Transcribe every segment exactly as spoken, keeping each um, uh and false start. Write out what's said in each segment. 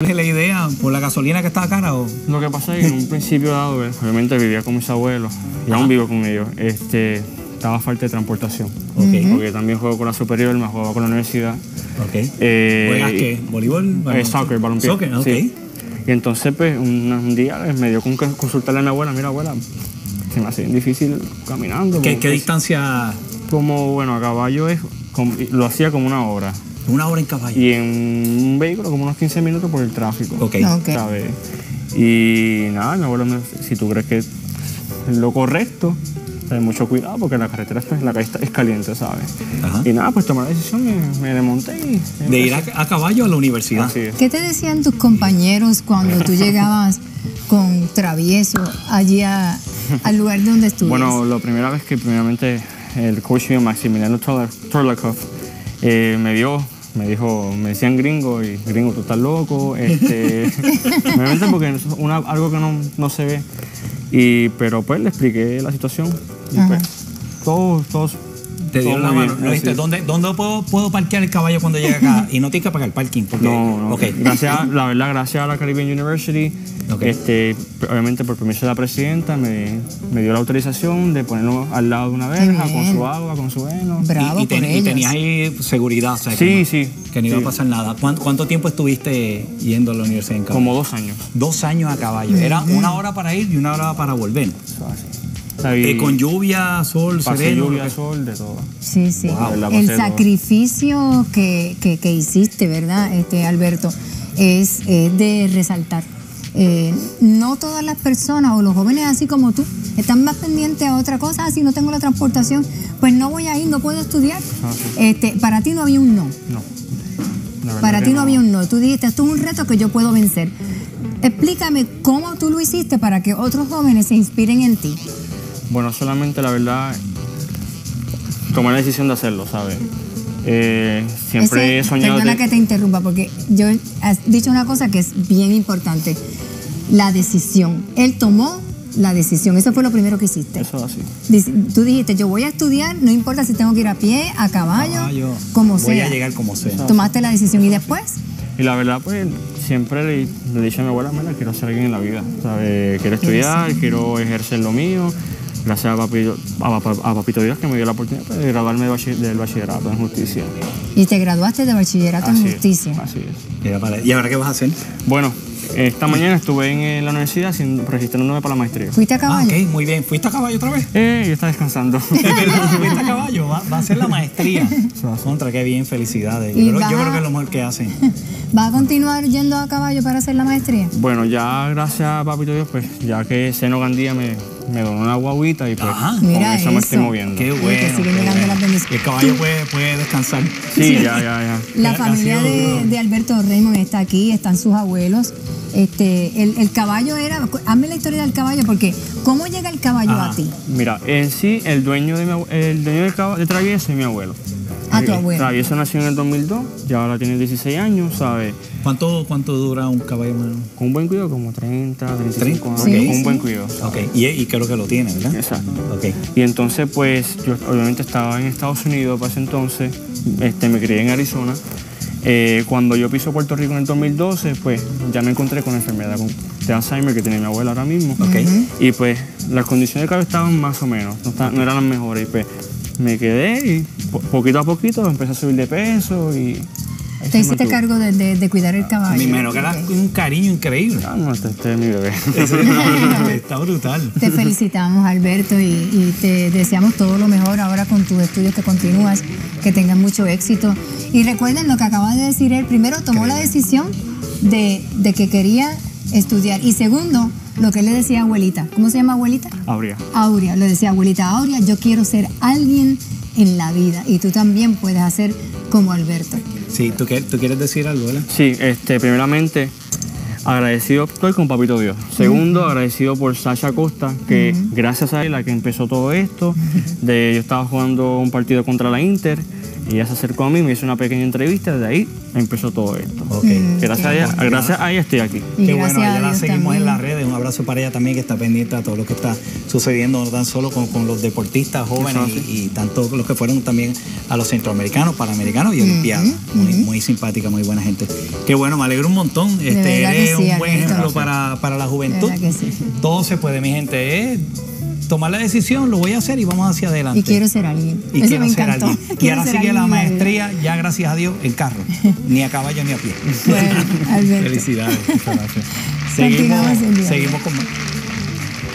¿Cuál es la idea? ¿Por la gasolina que está cara o...? Lo que pasa es que en un principio dado, obviamente vivía con mis abuelos, y aún vivo con ellos, este, estaba falta de transportación. Okay. Uh-huh. Porque también juego con la superior, me jugaba con la universidad. Okay. Eh, ¿Juegas qué? ¿Voleibol? Eh, soccer, balompié. Soccer, ok. Sí. Y entonces, pues, un, un día me dio con consultarle a mi abuela, mira abuela, se me hace bien difícil caminando. ¿Qué, qué distancia...? Como, bueno, a caballo es, como, lo hacía como una hora. Una hora en caballo. Y en un vehículo como unos quince minutos por el tráfico. Ok. okay. ¿Sabes? Y nada, mi abuelo, si tú crees que es lo correcto, ten mucho cuidado porque la carretera la calle es caliente, ¿sabes? Ajá. Y nada, pues tomé la decisión, me, me remonté y... Me de ir a, a caballo a la universidad. Así es. ¿Qué te decían tus compañeros cuando tú llegabas con travieso allí a, al lugar donde estuviste? Bueno, la primera vez que primeramente el coach mío, Maximiliano Trollakov, eh, me dio... Me dijo, me decían gringo y gringo, tú estás loco. Este, me meten porque es una, algo que no, no se ve. Y, pero pues le expliqué la situación. Y pues, todos, todos. Te dieron la mano. Bien, ¿no? ¿Dónde, dónde puedo, puedo parquear el caballo cuando llegue acá? Y no tienes que pagar el parking. Porque, no, no. Okay. Gracias, la verdad, gracias a la Caribbean University, okay. este, obviamente por permiso de la presidenta, me, me dio la autorización de ponerlo al lado de una verja, con su agua, con su heno. Bravo, y, y, ten, y tenías ahí seguridad, o sea, sí, que no, sí. Que no iba sí. a pasar nada. ¿Cuánto, ¿Cuánto tiempo estuviste yendo a la universidad en caballo? Como dos años. Dos años a caballo. Era una hora para ir y una hora para volver. Eh, con lluvia, sol, sereno. Lluvia, que... sol, de todo. Sí, sí. Wow. El sacrificio que, que, que hiciste, ¿verdad, este, Alberto? Es, es de resaltar. Eh, no todas las personas o los jóvenes así como tú están más pendientes a otra cosa. Ah, si no tengo la transportación, pues no voy a ir, no puedo estudiar. Ah, sí. Este, para ti no había un no. No. Para ti no, no había un no. Tú dijiste, esto es un reto que yo puedo vencer. Explícame cómo tú lo hiciste para que otros jóvenes se inspiren en ti. Bueno, solamente la verdad, tomé la decisión de hacerlo, ¿sabes? Eh, siempre Ese, he soñado... Perdona de... que te interrumpa, porque yo has dicho una cosa que es bien importante. La decisión. Él tomó la decisión. Eso fue lo primero que hiciste. Eso así. Tú dijiste, yo voy a estudiar, no importa si tengo que ir a pie, a caballo, caballo. como voy sea. Voy a llegar como sea. Tomaste la decisión. Eso ¿Y después? Y la verdad, pues, siempre le, le dije a mi abuela, mira, quiero ser alguien en la vida, ¿sabes? Quiero estudiar, Eso. quiero ejercer lo mío. Gracias a Papito, a Papito Dios que me dio la oportunidad de graduarme del bachillerato en justicia. ¿Y te graduaste de bachillerato así en justicia? Es, así es. ¿Y ahora qué vas a hacer? Bueno, esta mañana estuve en la universidad registrándome para la maestría. ¿Fuiste a caballo? Ah, ok, muy bien. ¿Fuiste a caballo otra vez? Eh, yo estaba descansando. ¿Fuiste a caballo? Va, va a hacer la maestría. Contra, qué bien, felicidades. Yo creo, yo creo que es lo mejor que hacen. ¿Vas a continuar yendo a caballo para hacer la maestría? Bueno, ya gracias a Papito Dios, pues, ya que Seno Gandía me... Me donó una guaguita y pues Ajá, con mira eso, eso me estoy moviendo. Qué bueno. Que siguen llegando las bendiciones. El caballo puede, puede descansar. Sí, sí, ya, ya, ya. La ya, familia de, de Alberto Raymond está aquí, están sus abuelos. Este, el, el caballo era... Hazme la historia del caballo, porque ¿cómo llega el caballo Ajá. a ti? Mira, en sí, el dueño de mi, el dueño del caballo de Travieso es mi abuelo. Ah, tu abuelo. Travieso nació en el dos mil dos, ya ahora tiene dieciséis años, ¿sabes? ¿Cuánto, cuánto dura un caballo? Con un buen cuidado, como treinta, treinta y cinco años. Sí, con un sí. buen cuidado. Okay. Y, y creo que lo tiene, ¿verdad? Exacto. Okay. Y entonces, pues, yo obviamente estaba en Estados Unidos para ese entonces, este, me crié en Arizona. Eh, cuando yo piso Puerto Rico en el dos mil doce, pues, ya me encontré con la enfermedad de Alzheimer que tiene mi abuela ahora mismo. Okay. Uh-huh. Y pues, las condiciones de caballo estaban más o menos, no, estaban, no eran las mejores. Y pues, me quedé y po poquito a poquito empecé a subir de peso y... Te hiciste cargo de, de, de cuidar el caballo. Me enojas con un cariño increíble. Ah, no, este, este es mi bebé. Está brutal. Te felicitamos, Alberto, y, y te deseamos todo lo mejor ahora con tus estudios que continúas, que tengas mucho éxito. Y recuerden lo que acabas de decir él. Primero, tomó la decisión de, de que quería estudiar. Y segundo, lo que le decía abuelita. ¿Cómo se llama abuelita? Auria. Auria. Le decía abuelita Auria, yo quiero ser alguien en la vida. Y tú también puedes hacer como Alberto. Sí, ¿tú quieres, ¿tú quieres decir algo, verdad? Sí, este, primeramente, agradecido estoy con Papito Dios. Segundo, uh-huh. agradecido por Sasha Costa, que uh-huh. gracias a él la que empezó todo esto. De, yo estaba jugando un partido contra la Inter Ella se acercó a mí, me hizo una pequeña entrevista, de ahí empezó todo esto. Okay. Gracias, a ella, gracias a ella estoy aquí. Y qué bueno, ya la seguimos también en las redes. Un abrazo para ella también, que está pendiente a todo lo que está sucediendo, no tan solo con, con los deportistas jóvenes y, y tanto los que fueron también a los centroamericanos, panamericanos y olimpiadas. Uh-huh, muy, uh-huh. muy simpática, muy buena gente. Qué bueno, me alegro un montón. Este, eres sí, un buen ejemplo para, para la juventud. Sí. Todo se puede, mi gente. ¿Eh? Tomar la decisión, lo voy a hacer y vamos hacia adelante. Y quiero ser alguien. Y Eso quiero me ser alguien. Y ahora sigue la maestría, ya gracias a Dios, en carro. Ni a caballo ni a pie. Bueno, Alberto. Felicidades. Seguimos, seguimos con...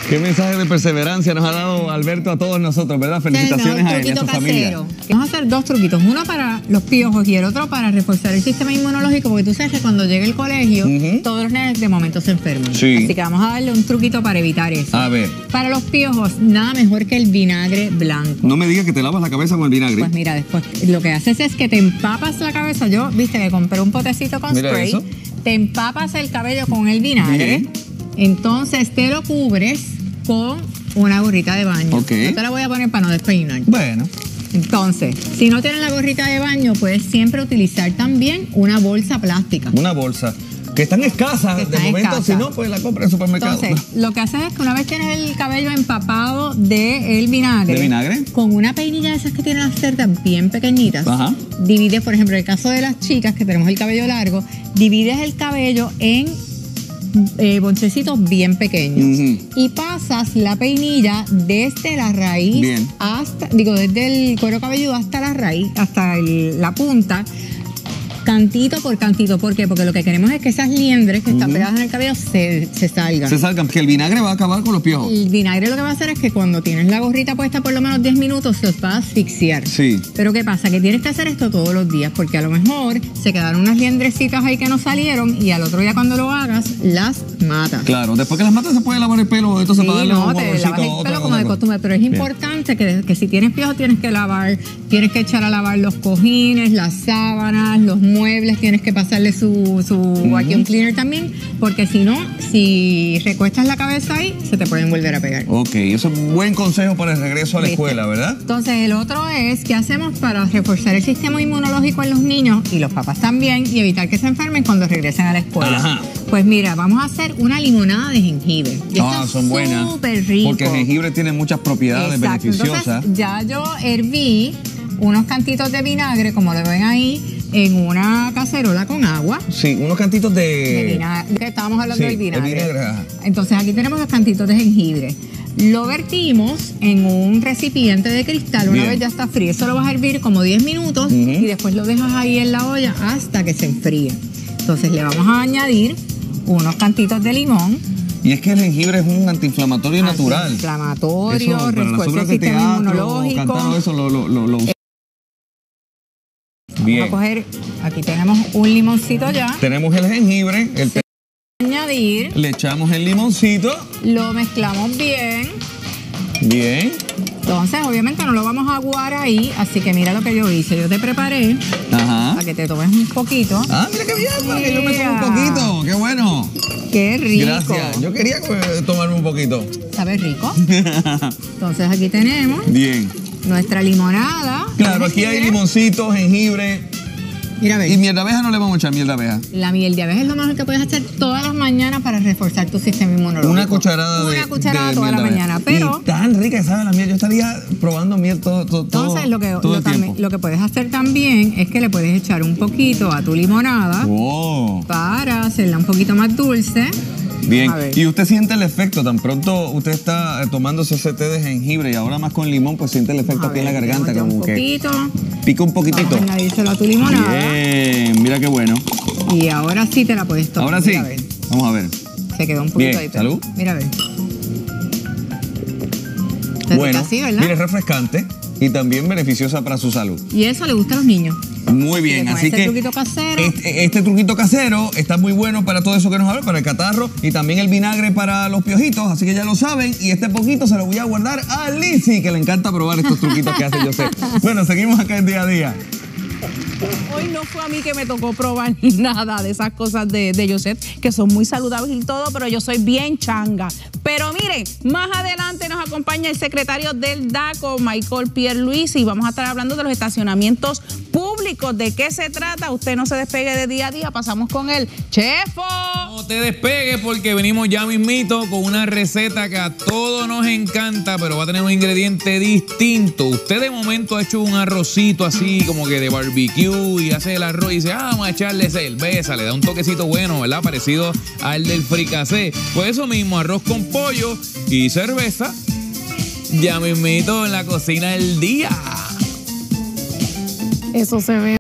Qué mensaje de perseverancia nos ha dado Alberto a todos nosotros, ¿verdad? Felicitaciones a él y a su familia. Vamos a hacer dos truquitos, uno para los piojos y el otro para reforzar el sistema inmunológico, porque tú sabes que cuando llega el colegio, uh-huh. todos los nenes de momento se enferman. Sí. Así que vamos a darle un truquito para evitar eso. A ver. Para los piojos, nada mejor que el vinagre blanco. No me digas que te lavas la cabeza con el vinagre. Pues mira, después lo que haces es que te empapas la cabeza. Yo, viste, que compré un potecito con mira spray. Eso. Te empapas el cabello con el vinagre. Bien. Entonces te lo cubres con una gorrita de baño. Okay. Yo te la voy a poner para no despeinar. Bueno. Entonces, si no tienes la gorrita de baño, puedes siempre utilizar también una bolsa plástica. Una bolsa. Que están escasas, que están de momento, escasas. Si no, pues la compra en el supermercado. Entonces, lo que haces es que una vez tienes el cabello empapado del vinagre, ¿de vinagre? Con una peinilla de esas que tienen las cerdas bien pequeñitas, ajá. divides, por ejemplo, en el caso de las chicas que tenemos el cabello largo, divides el cabello en... Eh, bonchecitos bien pequeños uh-huh. y pasas la peinilla desde la raíz bien. hasta, digo, desde el cuero cabelludo hasta la raíz, hasta el, la punta, cantito por cantito. ¿Por qué? Porque lo que queremos es que esas liendres que uh-huh. están pegadas en el cabello se, se salgan. Se salgan, porque el vinagre va a acabar con los piojos. El vinagre lo que va a hacer es que cuando tienes la gorrita puesta por lo menos diez minutos se os va a asfixiar. Sí. Pero ¿qué pasa? Que tienes que hacer esto todos los días, porque a lo mejor se quedaron unas liendrecitas ahí que no salieron y al otro día cuando lo hagas, las matas. Claro, después que las matas se puede lavar el pelo, entonces sí, para darle no, un te lavas el pelo otra, como otra. de costumbre, pero es bien. importante que, que si tienes piojos tienes que lavar, tienes que echar a lavar los cojines, las sábanas, los muebles, tienes que pasarle su, su uh-huh. vacuum cleaner también, porque si no, si recuestas la cabeza ahí, se te pueden volver a pegar. Ok, eso es un buen consejo para el regreso a la ¿Viste? escuela, ¿verdad? Entonces, el otro es, ¿qué hacemos para reforzar el sistema inmunológico en los niños y los papás también y evitar que se enfermen cuando regresen a la escuela? Ajá. Pues mira, vamos a hacer una limonada de jengibre. Ah, son buenas. Súper rico. Porque el jengibre tiene muchas propiedades Exacto. beneficiosas. Entonces, ya yo herví unos cantitos de vinagre, como lo ven ahí, en una cacerola con agua. Sí, unos cantitos de... de vinagre. Estábamos hablando sí, del vinagre. El vinagre. Entonces aquí tenemos los cantitos de jengibre. Lo vertimos en un recipiente de cristal. Una Bien. vez ya está frío, eso lo vas a hervir como diez minutos uh-huh. y después lo dejas ahí en la olla hasta que se enfríe. Entonces le vamos a añadir unos cantitos de limón. Y es que el jengibre es un antiinflamatorio natural. Antiinflamatorio, refuerza el sistema inmunológico. Eso lo, lo, lo, lo... Bien. Vamos a coger, aquí tenemos un limoncito ya. Tenemos el jengibre, el sí. añadir. Le echamos el limoncito. Lo mezclamos bien. Bien. Entonces, obviamente no lo vamos a aguar ahí, así que mira lo que yo hice. Yo te preparé Ajá. para que te tomes un poquito. Ah, mira qué bien, para mira. que yo me tome un poquito. Qué bueno. Qué rico. Gracias. Yo quería tomarme un poquito. ¿Sabe rico? Entonces, aquí tenemos. Bien. Nuestra limonada. Claro, aquí hay limoncito, jengibre. Mira, a ver. Y miel de abeja no le vamos a echar miel de abeja. La miel de abeja es lo mejor que puedes hacer todas las mañanas para reforzar tu sistema inmunológico. Una cucharada de Una cucharada de, de toda miel la mañana. Pero y tan rica que sabe la miel. Yo estaría probando miel todo, todo, entonces, lo que, todo lo, el tiempo. Lo que puedes hacer también es que le puedes echar un poquito a tu limonada wow. para hacerla un poquito más dulce. Bien, y usted siente el efecto, tan pronto usted está tomándose ese té de jengibre y ahora más con limón, pues siente el efecto aquí en la garganta, como que pica un poquitito. Vamos a añadírselo a tu limonada. Bien, mira qué bueno. Y ahora sí te la puedes tomar. Ahora sí, vamos a ver. Se quedó un poquito ahí. Salud. Mira a ver. Bueno, mira, es refrescante y también beneficiosa para su salud. Y eso le gusta a los niños. Muy bien, así este que truquito casero. Este, este truquito casero está muy bueno para todo eso que nos habla, para el catarro y también el vinagre para los piojitos, así que ya lo saben. Y este poquito se lo voy a guardar a Lizzy, que le encanta probar estos truquitos que hace, yo sé. Bueno, seguimos acá en Día a Día. Hoy no fue a mí que me tocó probar nada de esas cosas de, de Joseph, que son muy saludables y todo, pero yo soy bien changa. Pero miren, más adelante nos acompaña el secretario del DACO, Michael Pierre Luis, y vamos a estar hablando de los estacionamientos públicos públicos. ¿De qué se trata? Usted no se despegue de Día a Día. Pasamos con el Chefo. No te despegues porque venimos ya mismito con una receta que a todos nos encanta, pero va a tener un ingrediente distinto. Usted de momento ha hecho un arrocito así como que de barbecue y hace el arroz y dice, ah, vamos a echarle cerveza. Le da un toquecito bueno, ¿verdad? Parecido al del fricasé. Pues eso mismo, arroz con pollo y cerveza. Ya mismito en la cocina del día. Eso se ve.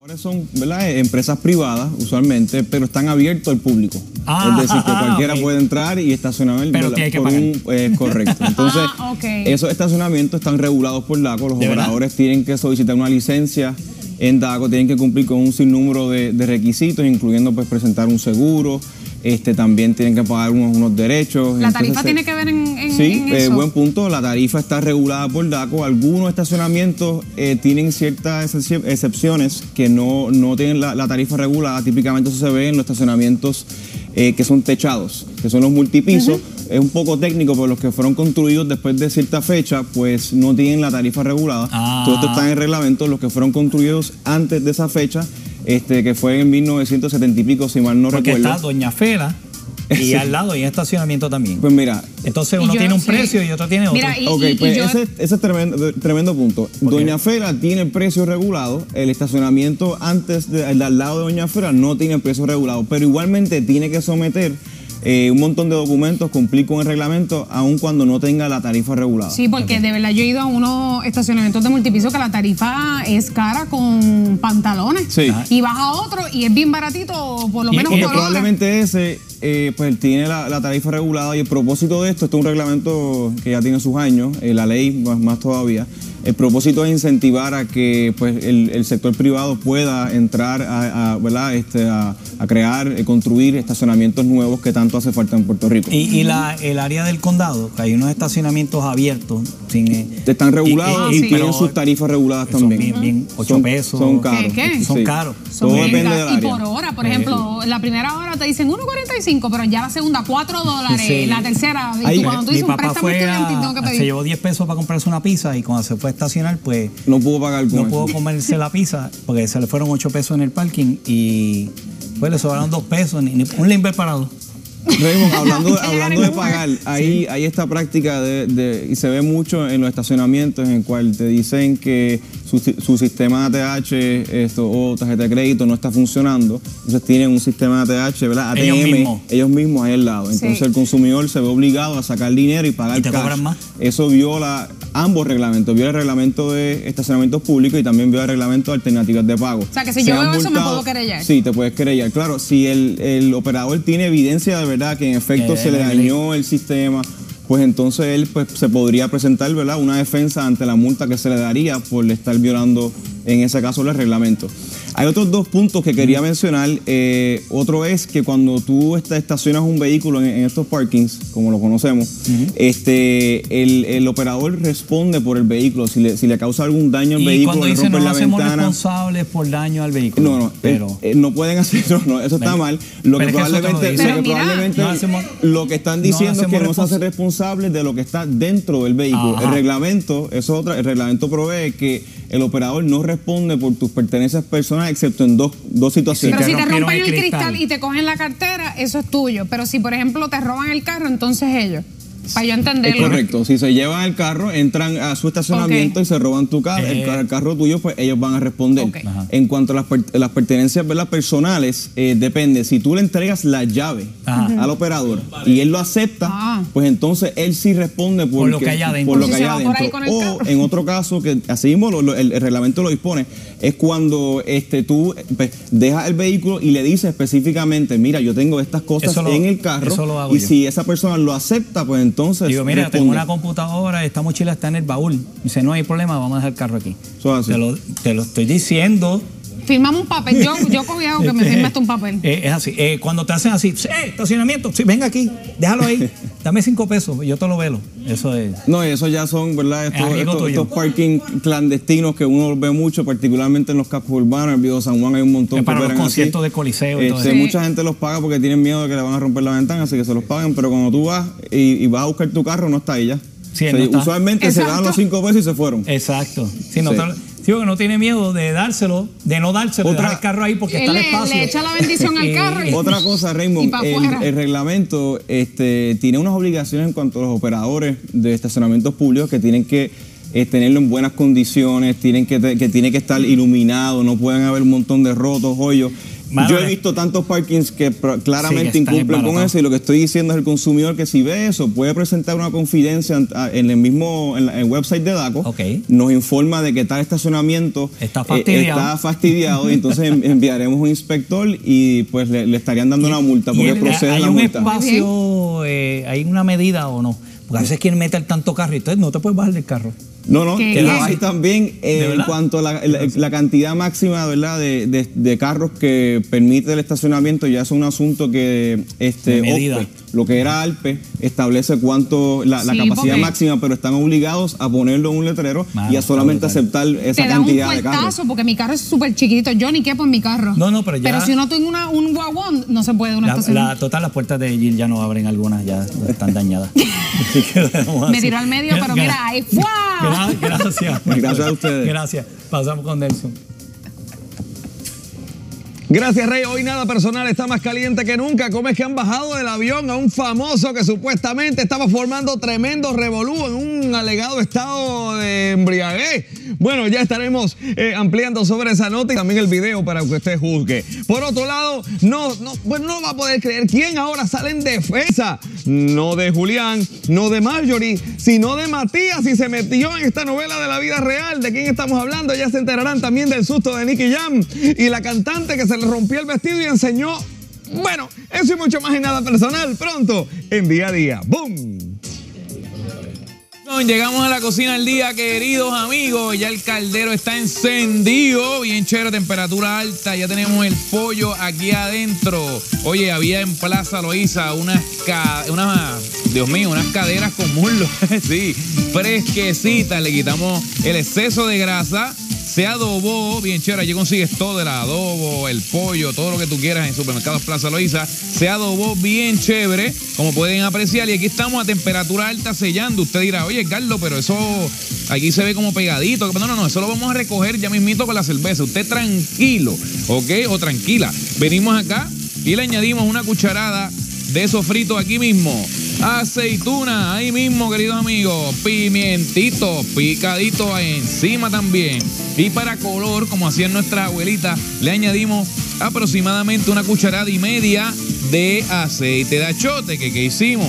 Ahora son, ¿verdad?, empresas privadas usualmente, pero están abiertos al público. Ah, es decir, que ah, cualquiera okay. puede entrar y estacionar el pero tiene que pagar. Un, eh, correcto. Entonces, ah, okay. esos estacionamientos están regulados por DACO. Los operadores verdad? tienen que solicitar una licencia en DACO, tienen que cumplir con un sinnúmero de, de requisitos, incluyendo pues presentar un seguro. Este, también tienen que pagar unos, unos derechos. ¿La tarifa Entonces, tiene que ver en, en, sí, en eso? Sí, eh, buen punto. La tarifa está regulada por DACO. Algunos estacionamientos eh, tienen ciertas excepciones que no, no tienen la, la tarifa regulada. Típicamente eso se ve en los estacionamientos eh, que son techados, que son los multipisos. Uh-huh. Es un poco técnico, pero los que fueron construidos después de cierta fecha, pues no tienen la tarifa regulada. Ah. Todo esto está en el reglamento. Los que fueron construidos antes de esa fecha, Este, que fue en mil novecientos setenta y pico, si mal no Porque recuerdo. Porque está Doña Fela y sí. al lado hay estacionamiento también. Pues mira. Entonces uno yo, tiene un sí. precio y otro tiene otro. Mira, y, okay, y, pues y ese, ese es tremendo, tremendo punto. Okay. Doña Fela tiene el precio regulado, el estacionamiento antes de, al lado de Doña Fela no tiene el precio regulado, pero igualmente tiene que someter Eh, un montón de documentos, cumplir con el reglamento aun cuando no tenga la tarifa regulada. Sí, porque okay. de verdad yo he ido a unos estacionamientos de multipiso que la tarifa es cara con pantalones sí. y vas a otro y es bien baratito, por lo menos y, y probablemente ese eh, pues tiene la, la tarifa regulada. Y el propósito de esto, esto es un reglamento que ya tiene sus años, eh, la ley más, más todavía. El propósito es incentivar a que pues, el, el sector privado pueda entrar a, a, ¿verdad? Este, a, a crear, a construir estacionamientos nuevos que tanto hace falta en Puerto Rico. Y, y la, el área del condado, que hay unos estacionamientos abiertos. Sin, Están regulados y, y, y, y tienen sus tarifas reguladas también. Bien, bien, ocho son, pesos. Son caros. ¿Qué, qué? Son caros. Sí. Todo depende del área. Y por hora, por ejemplo, sí. la primera hora te dicen uno cuarenta y cinco, pero ya la segunda cuatro dólares, sí. la tercera. Y ahí, tú, cuando tú dices un préstamo estudiantil, tengo que pedir. Se llevó diez pesos para comprarse una pizza y cuando se fue estacionar, pues no pudo pagar con no eso. pudo comerse la pizza porque se le fueron ocho pesos en el parking y pues le sobraron dos pesos, ni, ni un limber parado. Raymond, hablando, hablando de pagar, ahí, sí. hay esta práctica de, de, y se ve mucho en los estacionamientos en el cual te dicen que su, su sistema de A T H esto, o tarjeta de crédito no está funcionando. Entonces tienen un sistema de A T H, ¿verdad? A T M, ellos mismos, ellos mismos ahí al lado. Entonces sí. el consumidor se ve obligado a sacar dinero y pagar. ¿Y te cash. Cobran más? Eso viola ambos reglamentos. Viola el reglamento de estacionamientos públicos y también viola el reglamento de alternativas de pago. O sea, que si se yo veo eso, me puedo querellar. Sí, te puedes querellar. Claro, si el, el operador tiene evidencia de verdad que en efecto se le dañó el sistema, pues entonces él pues, se podría presentar, ¿verdad?, una defensa ante la multa que se le daría por estar violando, en ese caso, el reglamento. Hay otros dos puntos que quería mencionar. Eh, otro es que cuando tú estacionas un vehículo en, en estos parkings, como lo conocemos, uh-huh. este, el, el operador responde por el vehículo. Si le, si le causa algún daño al vehículo, cuando le dicen, rompen no la hacemos ventana, responsables por daño al vehículo. No, no, pero, eh, no pueden hacerlo, no, no, eso está mal. Lo que probablemente, lo, lo, que, probablemente no hacemos, lo que están diciendo no es que no se hace responsable de lo que está dentro del vehículo. Ajá. El reglamento, eso es otra, el reglamento provee que el operador no responde por tus pertenencias personales, excepto en dos, dos situaciones. Pero si te rompen el cristal. cristal y te cogen la cartera, eso es tuyo. Pero si, por ejemplo, te roban el carro, entonces ellos. Para yo entenderlo. Es correcto. Si se llevan el carro, entran a su estacionamiento okay. y se roban tu carro, eh. el, carro el carro tuyo, pues ellos van a responder. Okay. En cuanto a las, per las pertenencias ¿verdad? personales, eh, depende. Si tú le entregas la llave Ajá. al operador vale. y él lo acepta, ah. pues entonces él sí responde porque, por lo que hay adentro. Por lo que si hay adentro. O en otro caso, que así mismo lo, lo, el, el reglamento lo dispone, es cuando este, tú pues, dejas el vehículo y le dices específicamente, mira, yo tengo estas cosas lo, en el carro y yo. si esa persona lo acepta, pues entonces Entonces, digo, mira, responde. tengo una computadora, esta mochila está en el baúl. Dice, no hay problema, vamos a dejar el carro aquí. Te lo, te lo estoy diciendo. Firmamos un papel. Yo, yo cogí algo que me firmaste un papel. Eh, es así. Eh, cuando te hacen así, eh, estacionamiento, sí, venga aquí, déjalo ahí. Dame cinco pesos, yo te lo velo. Eso es. No, y eso ya son, ¿verdad? Estos, estos, estos parking clandestinos que uno ve mucho, particularmente en los cascos urbanos. El Viejo San Juan hay un montón. Es para que los conciertos de Coliseo y este, todo eso. Mucha gente los paga porque tienen miedo de que le van a romper la ventana, así que se los pagan. Pero cuando tú vas y, y vas a buscar tu carro, no está ahí ya. Sí, o sea, no usualmente está. se Exacto. dan los cinco pesos y se fueron. Exacto. Sí, no sí. Digo que no tiene miedo de dárselo, de no dárselo, otra, de dejar el carro ahí porque está el espacio. Le echa la bendición al carro. Y, otra cosa, Raymond, el, el reglamento este, tiene unas obligaciones en cuanto a los operadores de estacionamientos públicos que tienen que eh, tenerlo en buenas condiciones, tienen que, que tiene que estar iluminado, no pueden haber un montón de rotos, hoyos. Madre. Yo he visto tantos parkings que claramente sí, que incumplen con eso y lo que estoy diciendo es el consumidor que si ve eso puede presentar una confidencia en el mismo en el website de DACO, okay. nos informa de que tal estacionamiento está fastidiado, eh, está fastidiado y entonces enviaremos un inspector y pues le, le estarían dando una multa porque el, procede hay la un multa. Espacio, eh, ¿hay una medida o no? Porque a veces quieren meter tanto carro y entonces no te puedes bajar del carro. No, no, que la hay también eh, en cuanto a la, la, la cantidad máxima ¿verdad? De, de, de carros que permite el estacionamiento, ya es un asunto que este O P E, lo que era ALPE, establece cuánto la, sí, la capacidad porque... máxima, pero están obligados a ponerlo en un letrero Mano, y a solamente aceptar esa te cantidad un de carros. Porque mi carro es súper chiquitito, yo ni quepo en mi carro. No, no, pero ya... Pero si uno tiene una, un guaguón, no se puede una la, estación. La, total, las puertas de Gil ya no abren algunas, ya están dañadas. Me tiró al medio, pero mira, ahí ¡guau! Gracias. Gracias a ustedes. Gracias. Pasamos con Nelson. Gracias, Rey. Hoy nada personal está más caliente que nunca. ¿Cómo es que han bajado del avión a un famoso que supuestamente estaba formando tremendo revolú en un alegado estado de embriaguez? Bueno, ya estaremos eh, ampliando sobre esa nota y también el video para que usted juzgue. Por otro lado, no, no, pues no va a poder creer quién ahora sale en defensa. No de Julián, no de Marjorie, sino de Matías y se metió en esta novela de la vida real. ¿De quién estamos hablando? Ya se enterarán también del susto de Nicky Jam y la cantante que se le rompió el vestido y enseñó, bueno, eso y mucho más en nada personal, pronto en Día a Día. ¡Boom! Llegamos a la cocina del día, queridos amigos. Ya el caldero está encendido, bien chévere, temperatura alta. Ya tenemos el pollo aquí adentro. Oye, había en Plaza Loíza unas, unas, Dios mío, unas caderas con muslo, sí, fresquecitas. Le quitamos el exceso de grasa. Se adobó, bien chévere, allí consigues todo, el adobo, el pollo, todo lo que tú quieras en Supermercados Plaza Loíza. Se adobó bien chévere, como pueden apreciar. Y aquí estamos a temperatura alta sellando. Usted dirá, oye, Carlos, pero eso aquí se ve como pegadito. No, no, no, eso lo vamos a recoger ya mismito con la cerveza. Usted tranquilo, ¿ok? O tranquila. Venimos acá y le añadimos una cucharada de sofrito aquí mismo. Aceituna, ahí mismo, queridos amigos. Pimientito, picadito encima también. Y para color, como hacía nuestra abuelita, le añadimos aproximadamente una cucharada y media de aceite de achote. ¿Qué, qué hicimos?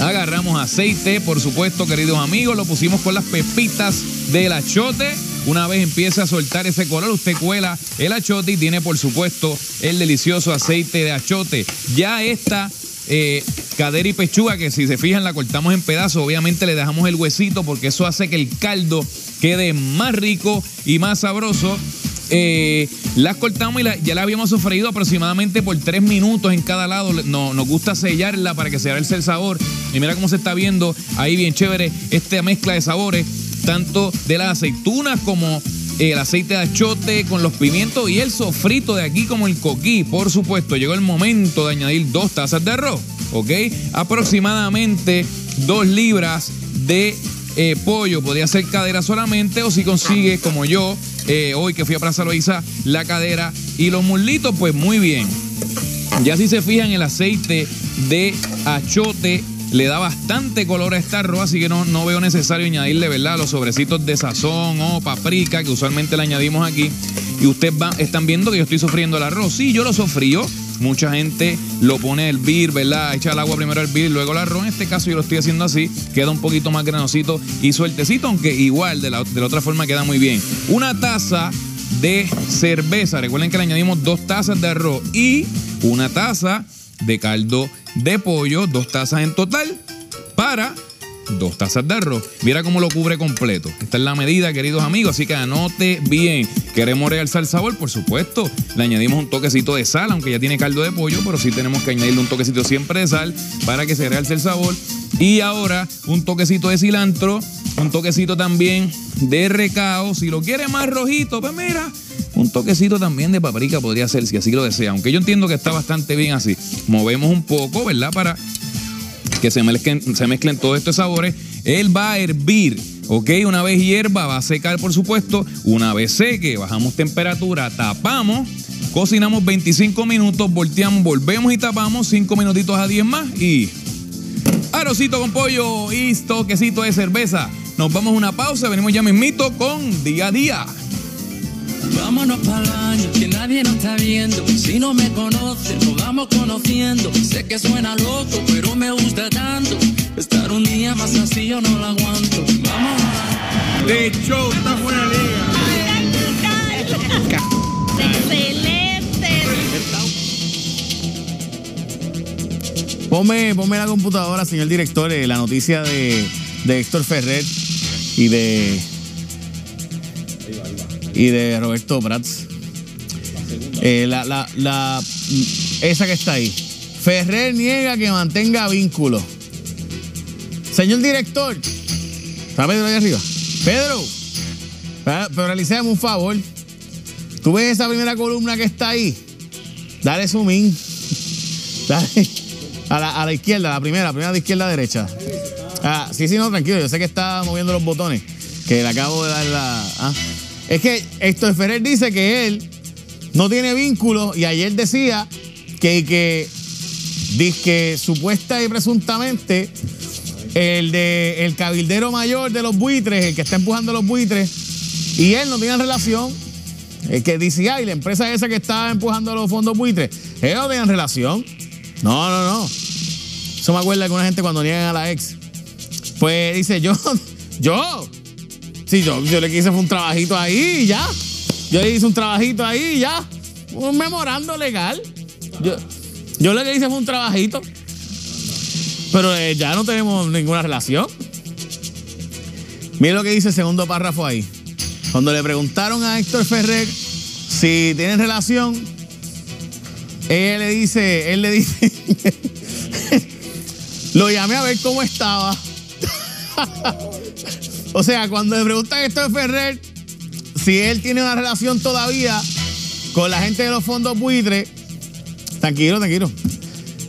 Agarramos aceite, por supuesto, queridos amigos. Lo pusimos con las pepitas del achote. Una vez empieza a soltar ese color, usted cuela el achote y tiene, por supuesto, el delicioso aceite de achote. Ya está... Eh, cadera y pechuga, que si se fijan la cortamos en pedazos, obviamente le dejamos el huesito porque eso hace que el caldo quede más rico y más sabroso. eh, las cortamos y la, ya la habíamos sofreído aproximadamente por tres minutos en cada lado. No, nos gusta sellarla para que se realce el sabor. Y mira cómo se está viendo ahí bien chévere esta mezcla de sabores, tanto de las aceitunas como el aceite de achote con los pimientos y el sofrito de aquí como el coquí. Por supuesto, llegó el momento de añadir dos tazas de arroz, ¿ok? Aproximadamente dos libras de eh, pollo. Podría ser cadera solamente, o si consigues, como yo, eh, hoy que fui a Plaza Loíza, la cadera y los muslitos, pues muy bien. Ya si se fijan, el aceite de achote le da bastante color a esta arroz, así que no, no veo necesario añadirle, ¿verdad?, los sobrecitos de sazón o paprika, que usualmente le añadimos aquí. Y ustedes van, están viendo que yo estoy sofriendo el arroz. Sí, yo lo sofrío. Mucha gente lo pone a hervir, ¿verdad? Echa el agua primero a hervir, luego el arroz. En este caso yo lo estoy haciendo así. Queda un poquito más granosito y sueltecito, aunque igual de la, de la otra forma queda muy bien. Una taza de cerveza. Recuerden que le añadimos dos tazas de arroz y una taza de caldo de pollo, dos tazas en total para dos tazas de arroz. Mira cómo lo cubre completo. Esta es la medida, queridos amigos, así que anote bien. Queremos realzar el sabor, por supuesto. Le añadimos un toquecito de sal, aunque ya tiene caldo de pollo, pero sí tenemos que añadirle un toquecito siempre de sal para que se realce el sabor. Y ahora un toquecito de cilantro, un toquecito también de recao. Si lo quiere más rojito, pues mira, un toquecito también de paprika podría ser, si así lo desea. Aunque yo entiendo que está bastante bien así. Movemos un poco, ¿verdad?, para que se mezclen, se mezclen todos estos sabores. Él va a hervir, ¿ok? Una vez hierva, va a secar, por supuesto. Una vez seque, bajamos temperatura, tapamos, cocinamos veinticinco minutos, volteamos, volvemos y tapamos cinco minutitos a diez más y arrocito con pollo y toquecito de cerveza. Nos vamos a una pausa, venimos ya mismito con Día a Día. Vámonos para el baño, que nadie nos está viendo. Si no me conoces, nos vamos conociendo. Sé que suena loco, pero me gusta tanto. Estar un día más así yo no lo aguanto. Vámonos. De hecho, está buena liga. ¡Excelente! Ponme, ponme la computadora, señor director, eh, la noticia de, de Héctor Ferrer y de... y de Roberto Prats. Eh, la, la, la, esa que está ahí. Ferrer niega que mantenga vínculo. Señor director, ¿está Pedro allá arriba? Pedro, pero realicemos un favor. ¿Tú ves esa primera columna que está ahí? Dale zoom in. Dale. A la, a la izquierda, la primera, la primera de izquierda a derecha. Ah, sí, sí, no, tranquilo. Yo sé que está moviendo los botones, que le acabo de dar la... ¿ah? Es que Héctor Ferrer dice que él no tiene vínculos y ayer decía que, que, que supuesta y presuntamente el, de, el cabildero mayor de los buitres, el que está empujando los buitres, y él no tienen relación. El que D C I, ah, la empresa esa que está empujando los fondos buitres, ellos no tienen relación. No, no, no. Eso me acuerda que una gente cuando niegan a la ex, pues dice yo, yo... Sí, yo, yo le hice un trabajito ahí y ya. Yo le hice un trabajito ahí y ya. Un memorando legal. Yo, yo le hice un trabajito. Pero eh, ya no tenemos ninguna relación. Miren lo que dice el segundo párrafo ahí. Cuando le preguntaron a Héctor Ferrer si tienen relación, él le dice, él le dice, lo llamé a ver cómo estaba. O sea, cuando le preguntan a Héctor Ferrer si él tiene una relación todavía con la gente de los fondos buitres, tranquilo, tranquilo.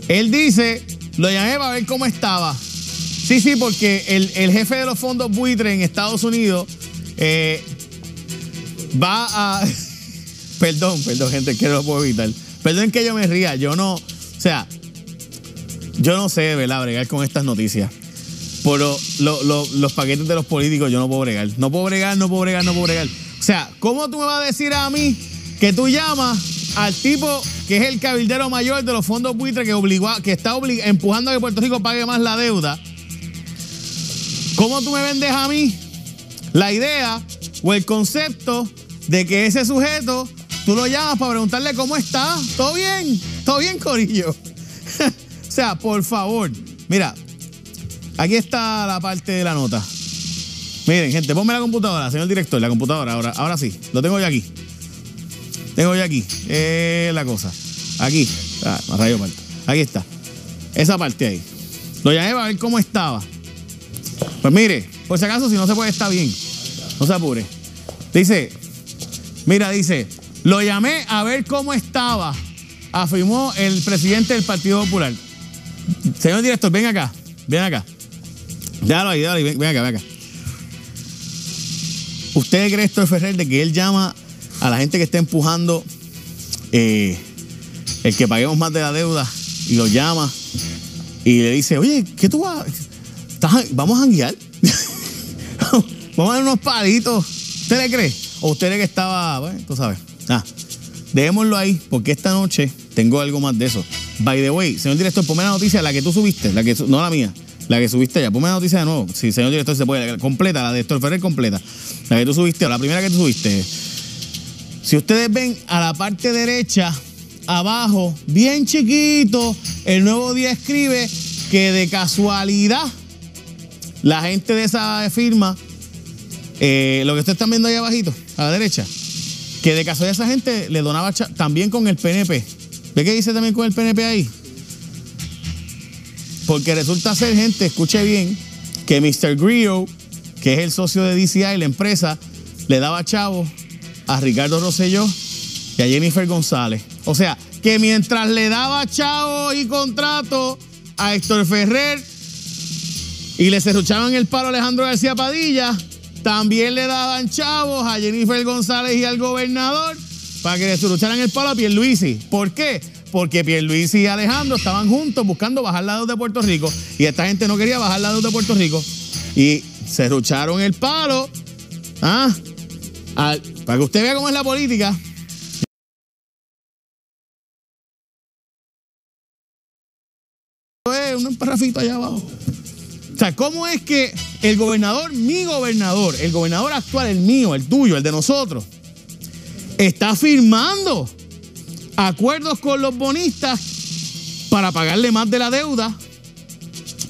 Él dice, lo llamé para ver cómo estaba. Sí, sí, porque el, el jefe de los fondos buitres en Estados Unidos eh, va a... perdón, perdón, gente, que no lo puedo evitar. Perdón que yo me ría, yo no... O sea, yo no sé, ¿verdad?, bregar con estas noticias. Por lo, lo, lo, los paquetes de los políticos yo no puedo bregar. No puedo bregar, no puedo bregar, no puedo bregar. O sea, ¿cómo tú me vas a decir a mí que tú llamas al tipo que es el cabildero mayor de los fondos buitre que, obligó a, que está oblig, empujando a que Puerto Rico pague más la deuda? ¿Cómo tú me vendes a mí la idea o el concepto de que ese sujeto tú lo llamas para preguntarle cómo está? ¿Todo bien? ¿Todo bien, corillo? O sea, por favor, mira... Aquí está la parte de la nota. Miren, gente, ponme la computadora, señor director, la computadora, ahora, ahora sí, lo tengo yo aquí. Tengo yo aquí. Eh, la cosa. Aquí. Ah, rayo parte. Aquí está. Esa parte ahí. Lo llamé para ver cómo estaba. Pues mire, por si acaso, si no se puede, está bien. No se apure. Dice, mira, dice, lo llamé a ver cómo estaba, afirmó el presidente del Partido Popular. Señor director, ven acá, ven acá. Déjalo ahí, déjalo ahí, ven, ven acá, ven acá. ¿Usted cree, Héctor Ferrer, de que él llama a la gente que está empujando eh, el que paguemos más de la deuda y lo llama y le dice, oye, ¿qué tú vas? ¿Vamos a janguear? Vamos a dar unos palitos. ¿Usted le cree? ¿O usted cree que estaba, bueno, tú sabes? Ah, dejémoslo ahí, porque esta noche tengo algo más de eso. By the way, señor director, ponme la noticia, la que tú subiste, la que no la mía, la que subiste ya. Ponme la noticia de nuevo. Sí, señor director, se puede. Completa, la de Héctor Ferrer completa. La que tú subiste, o la primera que tú subiste. Si ustedes ven a la parte derecha, abajo, bien chiquito, el Nuevo Día escribe que de casualidad la gente de esa firma, eh, lo que ustedes están viendo ahí abajito, a la derecha, que de casualidad esa gente le donaba también con el P N P. ¿Ve qué dice también con el P N P ahí? Porque resulta ser, gente, escuche bien, que míster Grillo, que es el socio de D C I, la empresa, le daba chavo a Ricardo Rosselló y a Jennifer González. O sea, que mientras le daba chavo y contrato a Héctor Ferrer, y le cerruchaban el palo a Alejandro García Padilla, también le daban chavos a Jennifer González y al gobernador para que le cerrucharan el palo a Pierluisi. ¿Por qué? Porque Pierluisi y Alejandro estaban juntos buscando bajar la deuda de Puerto Rico y esta gente no quería bajar la deuda de Puerto Rico y cerrucharon el palo. ¿Ah? Al, para que usted vea cómo es la política. Eh, un parrafito allá abajo. O sea, ¿cómo es que el gobernador, mi gobernador, el gobernador actual, el mío, el tuyo, el de nosotros, está firmando acuerdos con los bonistas para pagarle más de la deuda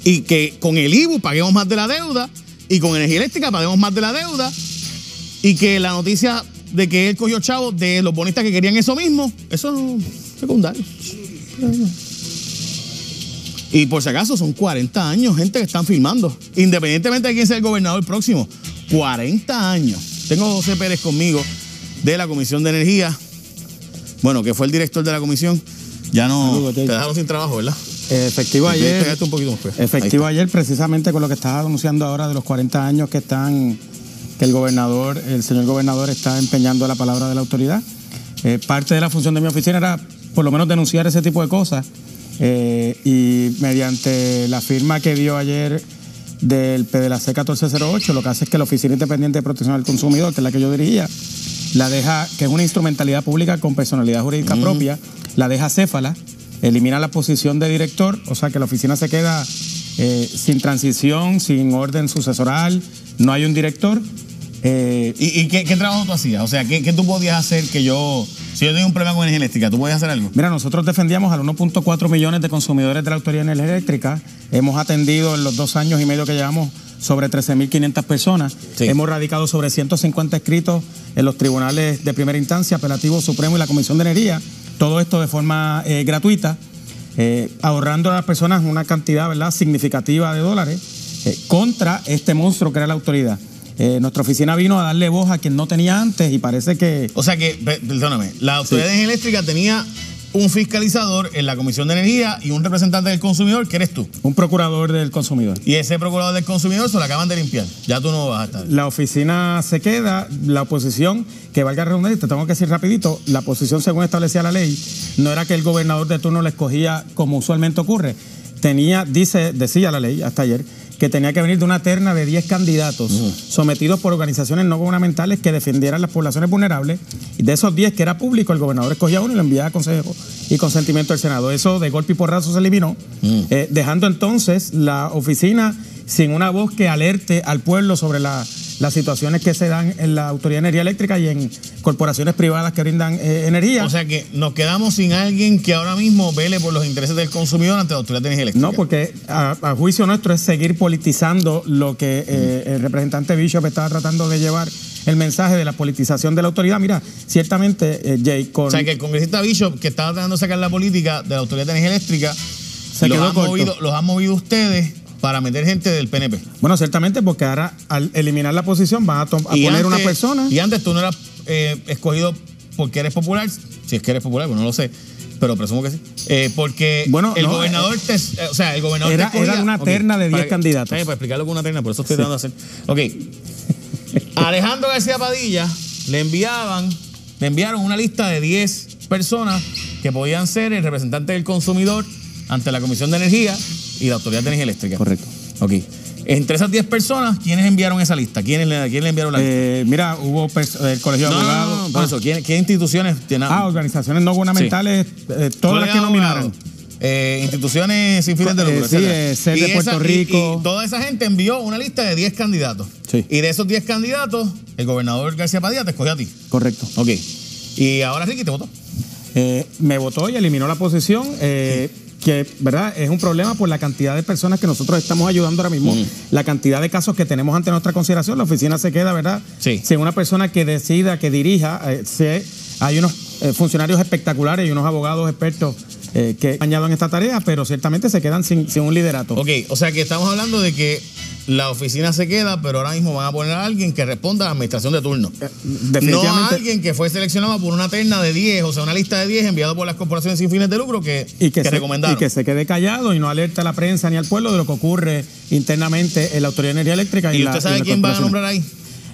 y que con el I B U paguemos más de la deuda y con energía eléctrica paguemos más de la deuda y que la noticia de que él cogió chavos de los bonistas que querían eso mismo, eso no es secundario? Y por si acaso son cuarenta años, gente, que están firmando. Independientemente de quién sea el gobernador próximo. cuarenta años. Tengo a José Pérez conmigo de la Comisión de Energía. Bueno, que fue el director de la comisión. Ya no... Te dejaron sin trabajo, ¿verdad? Efectivo ayer... Un poquito más, pues. Efectivo ayer, precisamente con lo que estás anunciando ahora de los cuarenta años que están... Que el gobernador, el señor gobernador está empeñando la palabra de la autoridad. Eh, parte de la función de mi oficina era por lo menos denunciar ese tipo de cosas. Eh, y mediante la firma que dio ayer del P D L A C catorce cero ocho, lo que hace es que la Oficina Independiente de Protección al Consumidor, que es la que yo dirigía, la deja, que es una instrumentalidad pública con personalidad jurídica mm. propia, la deja céfala, elimina la posición de director, o sea que la oficina se queda eh, sin transición, sin orden sucesoral, no hay un director. Eh, ¿Y, y qué, qué trabajo tú hacías? O sea, ¿qué, qué tú podías hacer que yo... Si yo tengo un problema con energía eléctrica, ¿tú podías hacer algo? Mira, nosotros defendíamos al uno punto cuatro millones de consumidores de la Autoridad de Energía Eléctrica. Hemos atendido en los dos años y medio que llevamos sobre trece mil quinientas personas. Sí. Hemos radicado sobre ciento cincuenta escritos en los tribunales de primera instancia, Apelativo Supremo y la Comisión de Energía. Todo esto de forma eh, gratuita, eh, ahorrando a las personas una cantidad, ¿verdad?, significativa de dólares eh, contra este monstruo que era la autoridad. Eh, nuestra oficina vino a darle voz a quien no tenía antes y parece que... O sea que, perdóname, la Autoridad de Energía Eléctrica tenía un fiscalizador en la Comisión de Energía y un representante del consumidor, que eres tú. Un procurador del consumidor. Y ese procurador del consumidor se lo acaban de limpiar. Ya tú no vas a estar. La oficina se queda, la oposición, que valga redundancia, te tengo que decir rapidito, la posición según establecía la ley, no era que el gobernador de turno la escogía como usualmente ocurre. Tenía, dice, decía la ley hasta ayer, que tenía que venir de una terna de diez candidatos sometidos por organizaciones no gubernamentales que defendieran las poblaciones vulnerables. Y de esos diez que era público, el gobernador escogía uno y lo enviaba a consejo y consentimiento del Senado. Eso de golpe y porrazo se eliminó, mm. eh, dejando entonces la oficina sin una voz que alerte al pueblo sobre la, las situaciones que se dan en la Autoridad de Energía Eléctrica y en corporaciones privadas que brindan eh, energía. O sea que nos quedamos sin alguien que ahora mismo vele por los intereses del consumidor ante la Autoridad de Energía Eléctrica. No, porque a, a juicio nuestro es seguir politizando lo que eh, el representante Bishop estaba tratando de llevar el mensaje de la politización de la autoridad. Mira, ciertamente, eh, Jay, con... O sea, que el congresista Bishop, que estaba tratando de sacar la política de la Autoridad de Energía Eléctrica, se los, quedó han corto. Movido, los han movido ustedes para meter gente del P N P. Bueno, ciertamente, porque ahora al eliminar la posición van a, a poner antes, una persona... Y antes tú no eras eh, escogido porque eres popular, si es que eres popular, pues no lo sé, pero presumo que sí. Eh, porque bueno, el no, gobernador, te, o sea, el gobernador era, te escogía, era una terna okay, de diez candidatos. Para, para explicarlo con una terna, por eso estoy sí. tratando de hacer. Ok. Alejandro García Padilla le enviaban, le enviaron una lista de diez personas que podían ser el representante del consumidor ante la Comisión de Energía y la Autoridad de Energía Eléctrica. Correcto. Ok. Entre esas diez personas, ¿quiénes enviaron esa lista? ¿Quiénes le, quién le enviaron la lista? Eh, mira, hubo el Colegio no, de Abogados. No, no, por ah. eso, ¿qué, qué instituciones tienen? Ah, organizaciones no gubernamentales, sí. eh, todas las que nominaron. Eh, instituciones sin fines de lucro. Eh, sí, eh, C E D de Puerto esa, Rico. Y, y toda esa gente envió una lista de diez candidatos. Sí. Y de esos diez candidatos, el gobernador García Padilla te escogió a ti. Correcto. Ok. Y ahora Ricky te votó. Eh, me votó y eliminó la posición. Eh, sí. Que, ¿verdad? Es un problema por la cantidad de personas que nosotros estamos ayudando ahora mismo. Mm. La cantidad de casos que tenemos ante nuestra consideración, la oficina se queda, ¿verdad? Sí. Si una persona que decida, que dirija, eh, se, hay unos eh, funcionarios espectaculares y unos abogados expertos eh, que añaden esta tarea, pero ciertamente se quedan sin, sin un liderato. Ok, o sea que estamos hablando de que la oficina se queda, pero ahora mismo van a poner a alguien que responda a la administración de turno. Eh, definitivamente. No a alguien que fue seleccionado por una terna de diez, o sea, una lista de diez enviada por las corporaciones sin fines de lucro que, y que, que se, recomendaron. Y que se quede callado y no alerta a la prensa ni al pueblo de lo que ocurre internamente en la Autoridad de Energía Eléctrica. ¿Y, y usted la, sabe y quién va a nombrar ahí?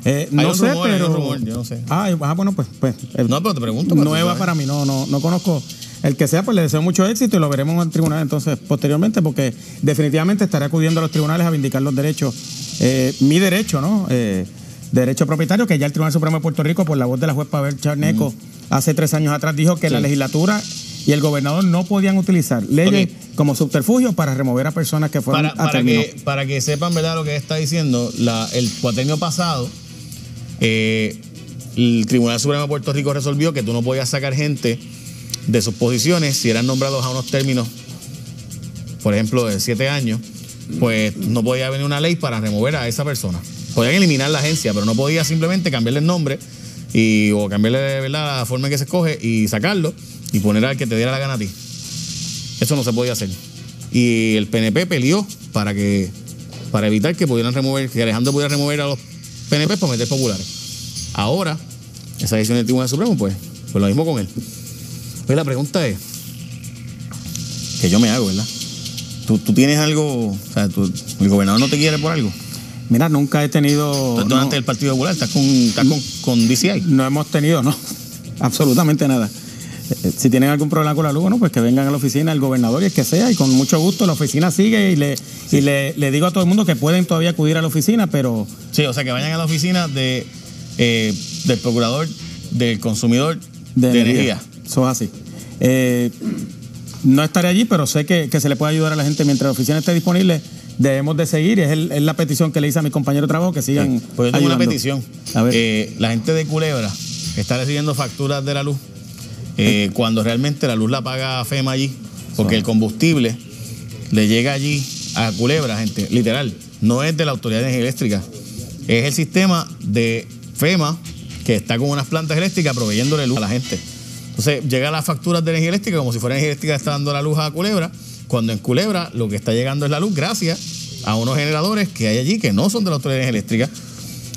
Eh, no sé, rumor, pero... Rumor, yo no sé. Ah, bueno, pues... pues el, no, pero te pregunto. Para nueva para mí, no, no, no conozco... El que sea, pues le deseo mucho éxito y lo veremos en el tribunal entonces posteriormente, porque definitivamente estaré acudiendo a los tribunales a vindicar los derechos, eh, mi derecho, ¿no? Eh, derecho propietario, que ya el Tribunal Supremo de Puerto Rico, por la voz de la juez Pavel Charneco, mm. hace tres años atrás dijo que sí. la legislatura y el gobernador no podían utilizar leyes okay. como subterfugio para remover a personas que fueron para, para a término. Que, para que sepan, ¿verdad?, lo que está diciendo, la, el cuatrenio pasado, eh, el Tribunal Supremo de Puerto Rico resolvió que tú no podías sacar gente de sus posiciones, si eran nombrados a unos términos, por ejemplo, de siete años, pues no podía venir una ley para remover a esa persona. Podían eliminar la agencia, pero no podía simplemente cambiarle el nombre y, o cambiarle, ¿verdad?, la forma en que se escoge y sacarlo y poner al que te diera la gana a ti. Eso no se podía hacer. Y el P N P peleó para que para evitar que pudieran remover, que Alejandro pudiera remover a los P N P por meter populares. Ahora, esa decisión del Tribunal Supremo, pues, pues lo mismo con él. Pues la pregunta es, que yo me hago, ¿verdad? ¿Tú, tú tienes algo, o sea, tú, el gobernador no te quiere por algo? Mira, nunca he tenido... ¿Durante no, el Partido Popular? ¿Estás con, estás con, con D C I? No hemos tenido, no, absolutamente nada. Si tienen algún problema con la luz, bueno, pues que vengan a la oficina el gobernador y el que sea, y con mucho gusto la oficina sigue y le, sí. y le, le digo a todo el mundo que pueden todavía acudir a la oficina, pero... Sí, o sea, que vayan a la oficina de, eh, del procurador, del consumidor de, de energía. energía. Eso es así. Eh, no estaré allí, pero sé que, que se le puede ayudar a la gente. Mientras la oficina esté disponible, debemos de seguir. Es, el, es la petición que le hice a mi compañero de trabajo, que sigan sí, pues yo tengo ayudando. Una petición. A ver. Eh, la gente de Culebra está recibiendo facturas de la luz eh, ¿Eh? cuando realmente la luz la paga FEMA allí, porque so. el combustible le llega allí a Culebra, gente, literal. No es de la Autoridad de Energía Eléctrica. Es el sistema de FEMA que está con unas plantas eléctricas proveyéndole luz a la gente. Entonces, llegan las facturas de energía eléctrica como si fuera energía eléctrica está dando la luz a Culebra, cuando en Culebra lo que está llegando es la luz gracias a unos generadores que hay allí que no son de la Autoridad de Energía Eléctrica.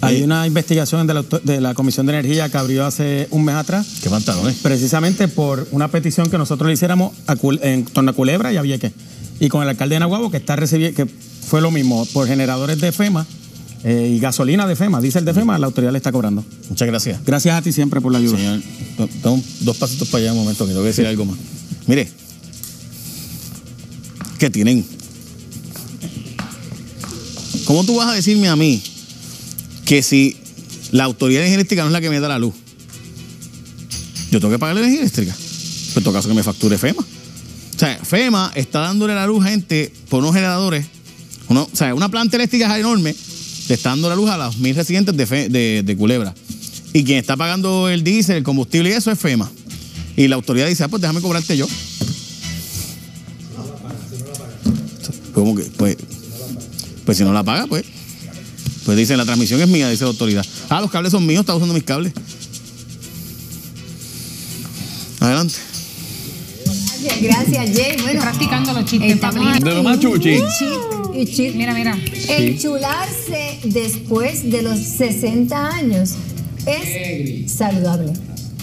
Hay eh, una investigación de la, de la Comisión de Energía que abrió hace un mes atrás. Qué pantalones. Precisamente por una petición que nosotros le hiciéramos a, en torno a Culebra y a Vieques. Y con el alcalde de Nahuabo, que está recibiendo, que fue lo mismo, por generadores de FEMA eh, y gasolina de FEMA, diésel de FEMA, la autoridad le está cobrando. Muchas gracias. Gracias a ti siempre por la ayuda. Señor, don, dos pasitos para allá un momento, que tengo que decir sí. algo más. Mire, ¿qué tienen? ¿Cómo tú vas a decirme a mí que si la Autoridad de Energía Eléctrica no es la que me da la luz, yo tengo que pagar la energía eléctrica? Pero en todo caso que me facture FEMA. O sea, FEMA está dándole la luz a gente por unos generadores. Uno, o sea, una planta eléctrica enorme le está dando la luz a los mil residentes de, Fe, de, de Culebra. Y quien está pagando el diésel, el combustible y eso es FEMA. Y la autoridad dice, ah, pues déjame cobrarte yo. Pues, ¿cómo que? Pues, pues si no la paga, pues. Pues dicen, la transmisión es mía, dice la autoridad. Ah, los cables son míos, está usando mis cables. Adelante. Gracias, Jay. Bueno, practicando los chistes. De lo más chuchi. Mira, mira. Enchularse después de los sesenta años es saludable.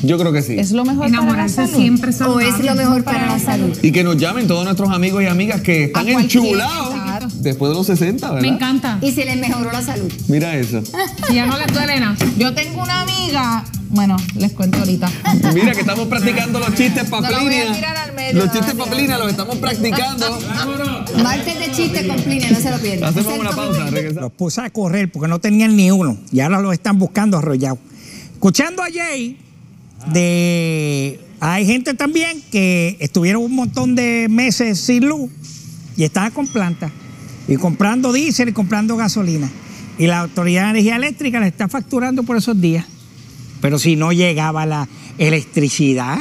Yo creo que sí. Es lo mejor enamorarse para la salud. Siempre saludable. O es lo mejor para la salud. Y que nos llamen todos nuestros amigos y amigas que están enchulados después de los sesenta, ¿verdad? Me encanta. Y se les mejoró la salud. Mira eso. Y ya no les duele nada. Yo tengo una amiga... Bueno, les cuento ahorita. Mira que estamos practicando los chistes para Plinia. Los chistes para Plinia los estamos practicando. Martes de chistes con Plinia, no se lo pierdan. Hacemos una pausa, regresamos. Los puse a correr porque no tenían ni uno. Y ahora los están buscando arrollados. Escuchando a Jay, de... hay gente también que estuvieron un montón de meses sin luz y estaban con plantas. Y comprando diésel y comprando gasolina. Y la Autoridad de Energía Eléctrica les está facturando por esos días. Pero si no llegaba la electricidad,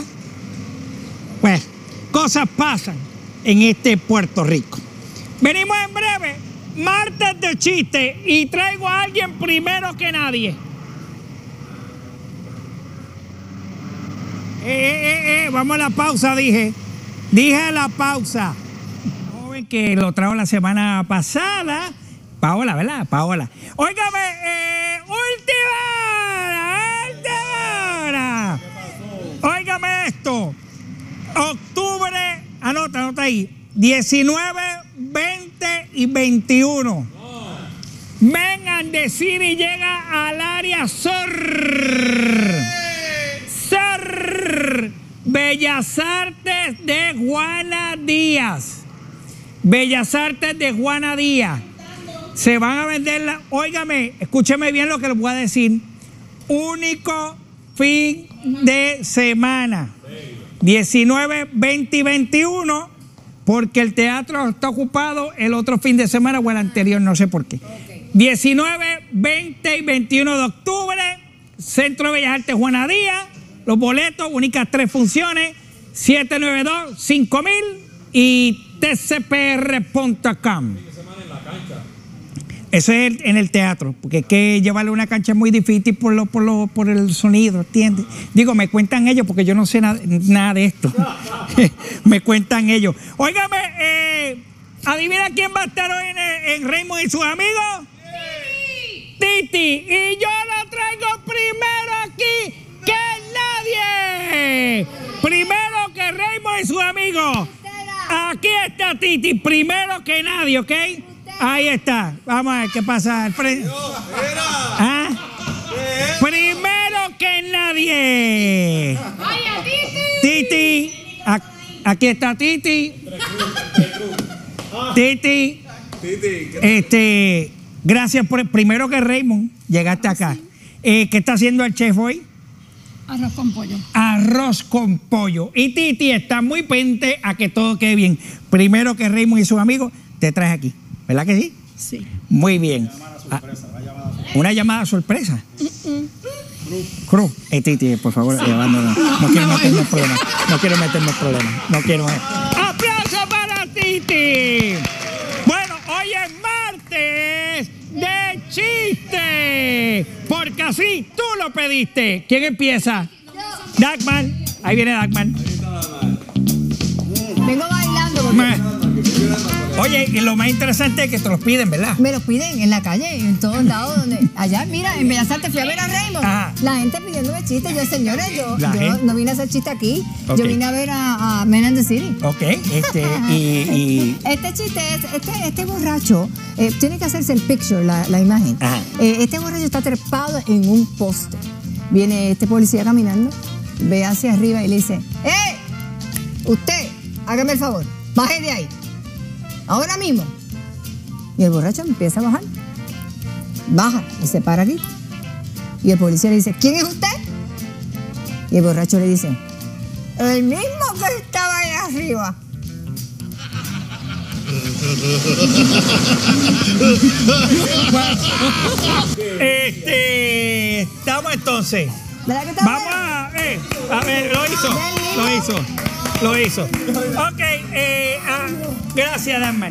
pues cosas pasan en este Puerto Rico. Venimos en breve, martes de chiste, y traigo a alguien primero que nadie. Eh, eh, eh, eh, vamos a la pausa, dije. Dije la pausa. Joven que lo trajo la semana pasada. Paola, ¿verdad? Paola. Óigame, eh, última. Óigame esto, octubre, anota, anota ahí, diecinueve, veinte y veintiuno. Oh. Vengan de City y llega al área Sor, Sor, Bellas Artes de Juana Díaz, Bellas Artes de Juana Díaz. Se van a vender, la, óigame, escúcheme bien lo que les voy a decir, único fin de semana, diecinueve, veinte y veintiuno, porque el teatro está ocupado el otro fin de semana o el anterior, no sé por qué. diecinueve, veinte y veintiuno de octubre, Centro de Bellas Artes Juana Díaz, los boletos, únicas tres funciones, siete nueve dos, cinco mil y t c p r punto com. Eso es en el teatro, porque es que llevarle una cancha es muy difícil por lo, por lo, por el sonido, ¿entiendes? Digo, me cuentan ellos porque yo no sé nada, nada de esto. Me cuentan ellos. Óigame, eh, adivina quién va a estar hoy en, en Raymond y sus amigos. Sí. Titi. Y yo lo traigo primero aquí que nadie. Primero que Raymond y sus amigos. Aquí está Titi, primero que nadie, ¿ok? Ahí está. Vamos a ver qué pasa al frente. ¿Ah? Primero que nadie. Vaya, Titi. Titi. Aquí está Titi. Titi. Este, gracias por... Primero que Raymond, llegaste acá. Eh, ¿Qué está haciendo el chef hoy? Arroz con pollo. Arroz con pollo. Y Titi está muy pendiente a que todo quede bien. Primero que Raymond y sus amigos, te traes aquí. ¿Verdad que sí? Sí. Muy bien. Una llamada sorpresa. Una llamada sorpresa. Cruz. Eh, Titi, por favor, sí. Abandona. No quiero meternos problemas. No quiero meternos problemas. No quiero. ¡Aplauso para Titi! Bueno, hoy es martes de chiste. Porque así tú lo pediste. ¿Quién empieza? Yo. Dagmar. Ahí viene Dagmar. Vengo bailando. Porque... Oye, y lo más interesante es que te los piden, ¿verdad? Me los piden en la calle, en todos lados. Donde, allá, mira, en Bellas Artes fui a ver a Raymond. Ajá. La gente pidiéndome chistes. Yo, señores, yo, yo no vine a hacer chiste aquí. Okay. Yo vine a ver a, a Men and the City. Ok. Este, y, y... este chiste es, este, este borracho, eh, tiene que hacerse el picture, la, la imagen. Eh, este borracho está trepado en un poste. Viene este policía caminando, ve hacia arriba y le dice, ¡eh! Usted, hágame el favor, baje de ahí. Ahora mismo. Y el borracho empieza a bajar. Baja y se para aquí. Y el policía le dice, ¿quién es usted? Y el borracho le dice, el mismo que estaba ahí arriba. Este, estamos entonces. ¿Verdad que estamos? Vamos a, eh, a ver, lo hizo, lo hizo. Lo hizo. Ok, eh, ah, gracias, Dagmar.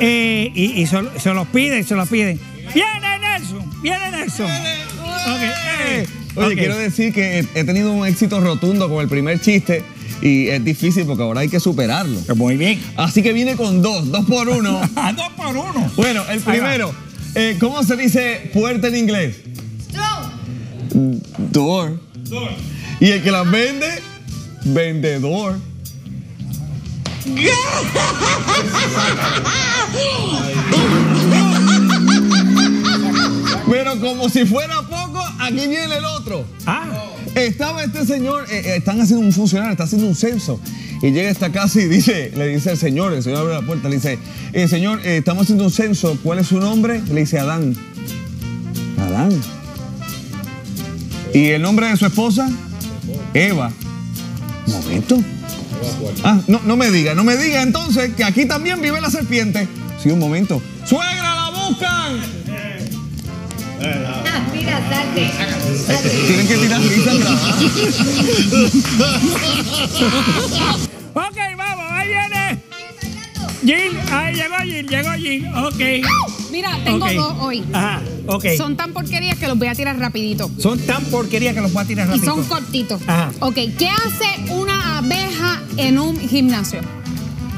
Eh, y, y se, se los piden, se los piden. ¡Vienen Nelson, viene Nelson. Okay. Hey. Oye, okay. Quiero decir que he tenido un éxito rotundo con el primer chiste. Y es difícil porque ahora hay que superarlo. Muy bien. Así que viene con dos, dos por uno. Dos por uno. Bueno, el primero. Eh, ¿Cómo se dice puerta en inglés? Strong. Door. Door. Y el que las vende, vendedor. Pero como si fuera poco, aquí viene el otro. Ah. Estaba este señor, eh, están haciendo un funcionario, está haciendo un censo. Y llega a esta casa y dice, le dice al señor, el señor abre la puerta, le dice, eh, señor, eh, estamos haciendo un censo, ¿cuál es su nombre? Le dice Adán. Adán. ¿Y el nombre de su esposa? Eva. ¿Un momento? Ah, no, no me diga, no me diga entonces que aquí también vive la serpiente. Sí, un momento. ¡Suegra, la buscan! Tira, salte. Tienen que tirar risa. Ok, vamos, ahí viene. Jin, ahí llegó Jin, llegó Jin. Ok. Mira, tengo okay. dos hoy. Ajá, ok. Son tan porquerías que los voy a tirar rapidito. Son tan porquerías que los voy a tirar rapidito. Y son cortitos. Ajá. Ok, ¿qué hace una abeja en un gimnasio?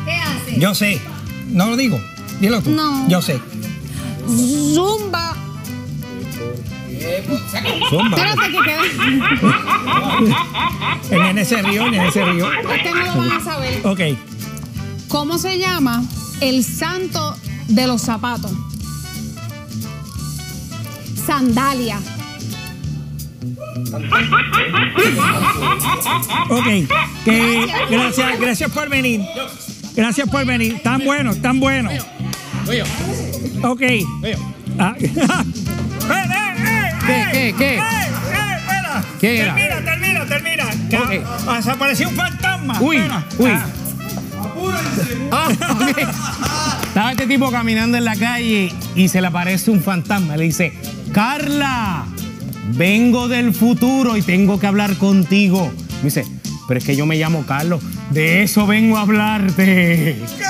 ¿Qué hace? Yo sé. No lo digo. Dilo tú. No. Yo sé. Zumba. Zumba. En ese río, en ese río. Este no lo van a saber. Ok. ¿Cómo se llama el santo de los zapatos? Sandalia. Ok. Que, gracias, gracias por venir. Gracias por venir. Tan bueno, tan bueno. Ok. Ah. ¿Qué? ¿Qué? ¿Qué? ¡Eh! ¡Eh! ¡Espera! ¿Qué era? Termina, termina, termina. Okay. Desapareció un fantasma. Uy, espera. Uy. Ah. Apúrense. Ah, okay. Estaba este tipo caminando en la calle y se le aparece un fantasma. Le dice, Carla, vengo del futuro y tengo que hablar contigo. Me dice, pero es que yo me llamo Carlos. De eso vengo a hablarte. ¿Qué?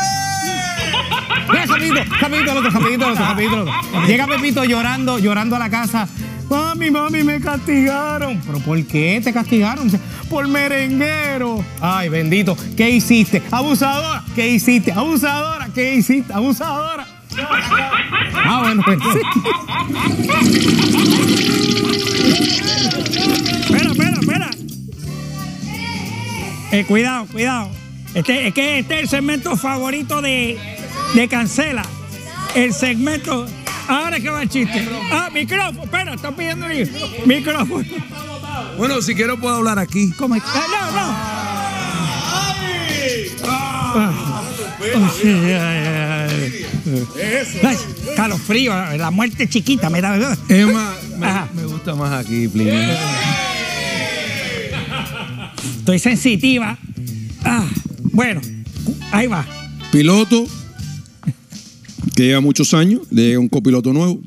Rapidito, rapidito, otro, rapidito, otro, rapidito, otro. Llega Pepito llorando, llorando a la casa. Mami, mami, me castigaron. ¿Pero por qué te castigaron? Por merenguero. Ay, bendito. ¿Qué hiciste? Abusadora. ¿Qué hiciste? Abusadora. ¿Qué hiciste? Abusadora. Ah, bueno, pues. Espera, espera, espera. Eh, cuidado, cuidado. Este, es que este es el segmento favorito de... De cancela el segmento. Ahora es que va el chiste. Ah, micrófono. Espera, están pidiendo micrófono. Bueno, si quiero puedo hablar aquí. ¿Cómo está? No, no. ¡Ay! ¡Ah! Calofrío, la muerte chiquita, me da verdad. Emma, me, me gusta más aquí, Plinia. Estoy sensitiva. Ah, bueno, ahí va. Piloto. Que lleva muchos años, le llega un copiloto nuevo.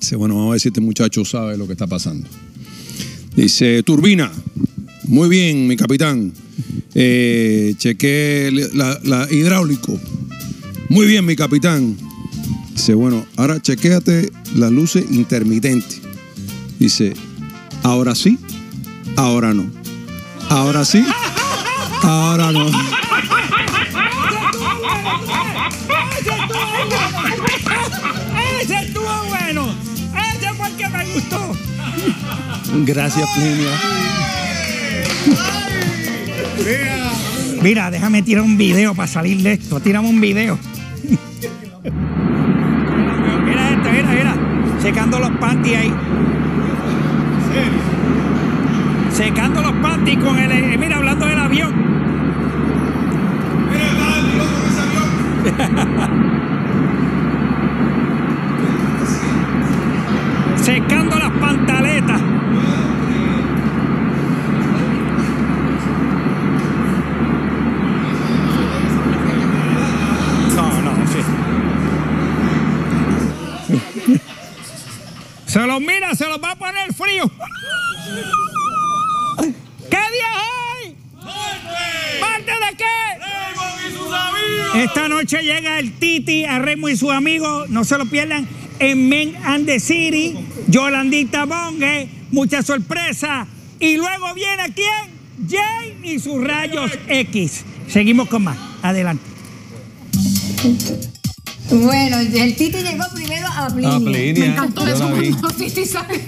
Dice, bueno, vamos a ver si este muchacho sabe lo que está pasando. Dice, turbina. Muy bien, mi capitán. Eh, chequé la, la hidráulico. Muy bien, mi capitán. Dice, bueno, ahora chequéate las luces intermitentes. Dice, ahora sí, ahora no. Ahora sí, ahora no. ¡Ese estuvo bueno! ¡Ese fue el que me gustó! Gracias, Plinia. Mira. Mira, déjame tirar un video para salir de esto. Tírame un video. Mira esto, mira, mira. Secando los panties ahí. Secando los panties con el... Mira, hablando del avión. Mira, dale, con ese avión. Secando las pantaletas. No, no, sí. Se los mira, se los va a poner frío. ¿Qué día es hoy? ¡Martes! ¿Martes de qué? ¡Raymond y sus amigos! Esta noche llega el Titi a Raymond y sus amigos. No se lo pierdan. en Men and the City, Yolandita Bonge, mucha sorpresa. Y luego viene, ¿quién? Jane y sus rayos X. Seguimos con más. Adelante. Bueno, el Titi llegó primero a Plinia. A Plinia. Me encantó eso cuando Titi salió.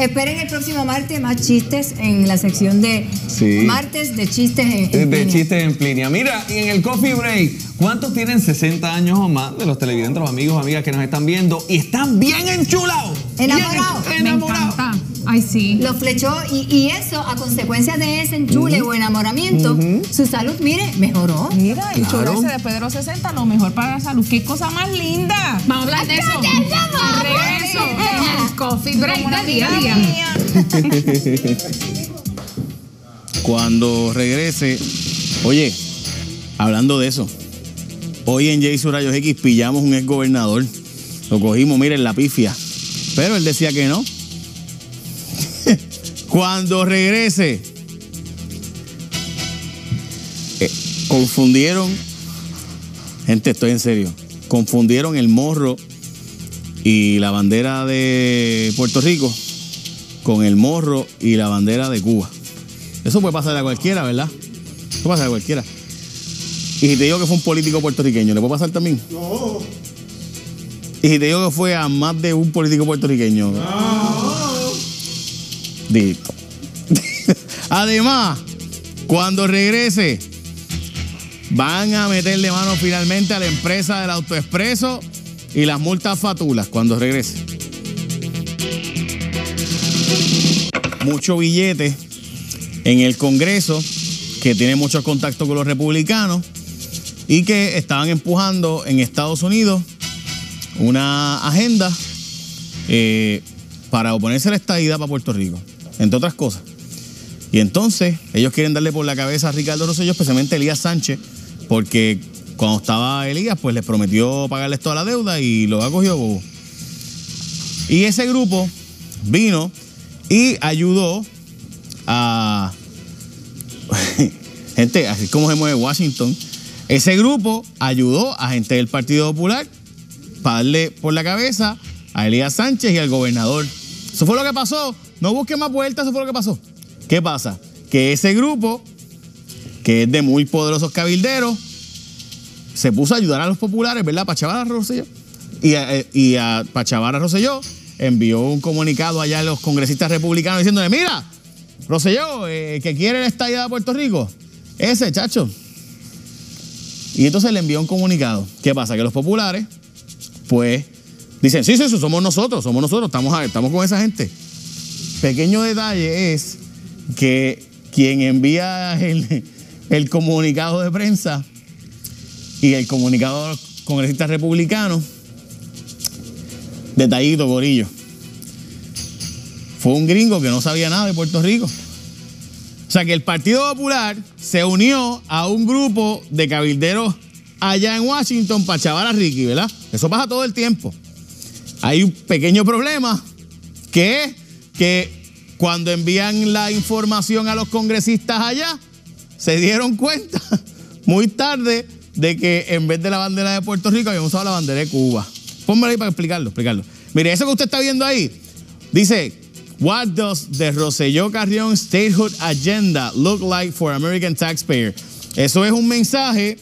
Esperen el próximo martes más chistes en la sección de sí. Martes de chistes en, en de Plinia. Chistes en Plinia. Mira, y en el Coffee Break, ¿cuántos tienen sesenta años o más de los televidentes, los amigos, amigas que nos están viendo y están bien enchulados? Enamorados. Enamorados. Me encanta. Ay, sí. Lo flechó y, y eso, a consecuencia de ese enchule uh-huh. o enamoramiento, uh-huh. su salud, mire, mejoró. Mira, claro. Enchularse después de los sesenta, lo mejor para la salud. ¡Qué cosa más linda! Vamos a hablar de eso. Al regreso. El Coffee Break del día a día. Cuando regrese, oye, hablando de eso, hoy en J Surayos X pillamos un exgobernador. Lo cogimos, miren, la pifia. Pero él decía que no. Cuando regrese, eh, confundieron, gente, estoy en serio, confundieron el morro y la bandera de Puerto Rico con el morro y la bandera de Cuba. Eso puede pasar a cualquiera, ¿verdad? Eso puede pasar a cualquiera. Y si te digo que fue un político puertorriqueño, ¿le puede pasar también? No. Y si te digo que fue a más de un político puertorriqueño. No. Además, cuando regrese, van a meterle mano finalmente a la empresa del autoexpreso y las multas fatulas cuando regrese. Mucho billete en el Congreso, que tiene muchos contactos con los republicanos y que estaban empujando en Estados Unidos una agenda eh, para oponerse a la estadidad para Puerto Rico, entre otras cosas. Y entonces, ellos quieren darle por la cabeza a Ricardo Rosselló, especialmente a Elías Sánchez, porque cuando estaba Elías, pues les prometió pagarles toda la deuda y lo acogió bobo. Y ese grupo vino y ayudó a... gente, así como se mueve Washington, ese grupo ayudó a gente del Partido Popular para darle por la cabeza a Elías Sánchez y al gobernador. Eso fue lo que pasó. No busquen más vueltas, eso fue lo que pasó. ¿Qué pasa? Que ese grupo, que es de muy poderosos cabilderos, se puso a ayudar a los populares, ¿verdad? Pachavarra Rosselló. Y a, y a Pachavarra Rosselló envió un comunicado allá a los congresistas republicanos diciéndole, mira, Rosselló, eh, que quiere la estadidad de Puerto Rico, ese, chacho. Y entonces le envió un comunicado. ¿Qué pasa? Que los populares, pues, dicen, sí, sí, sí, somos nosotros, somos nosotros, estamos, estamos con esa gente. Pequeño detalle es que quien envía el, el comunicado de prensa y el comunicado de los congresistas republicanos, detallito, gorillo, fue un gringo que no sabía nada de Puerto Rico. O sea que el Partido Popular se unió a un grupo de cabilderos allá en Washington para chavar a Ricky, ¿verdad? Eso pasa todo el tiempo. Hay un pequeño problema que es que cuando envían la información a los congresistas allá, se dieron cuenta muy tarde de que en vez de la bandera de Puerto Rico habían usado la bandera de Cuba. Pónmelo ahí para explicarlo, explicarlo. Mire, eso que usted está viendo ahí, dice, what does the Rosselló Carrión Statehood Agenda look like for American taxpayer? Eso es un mensaje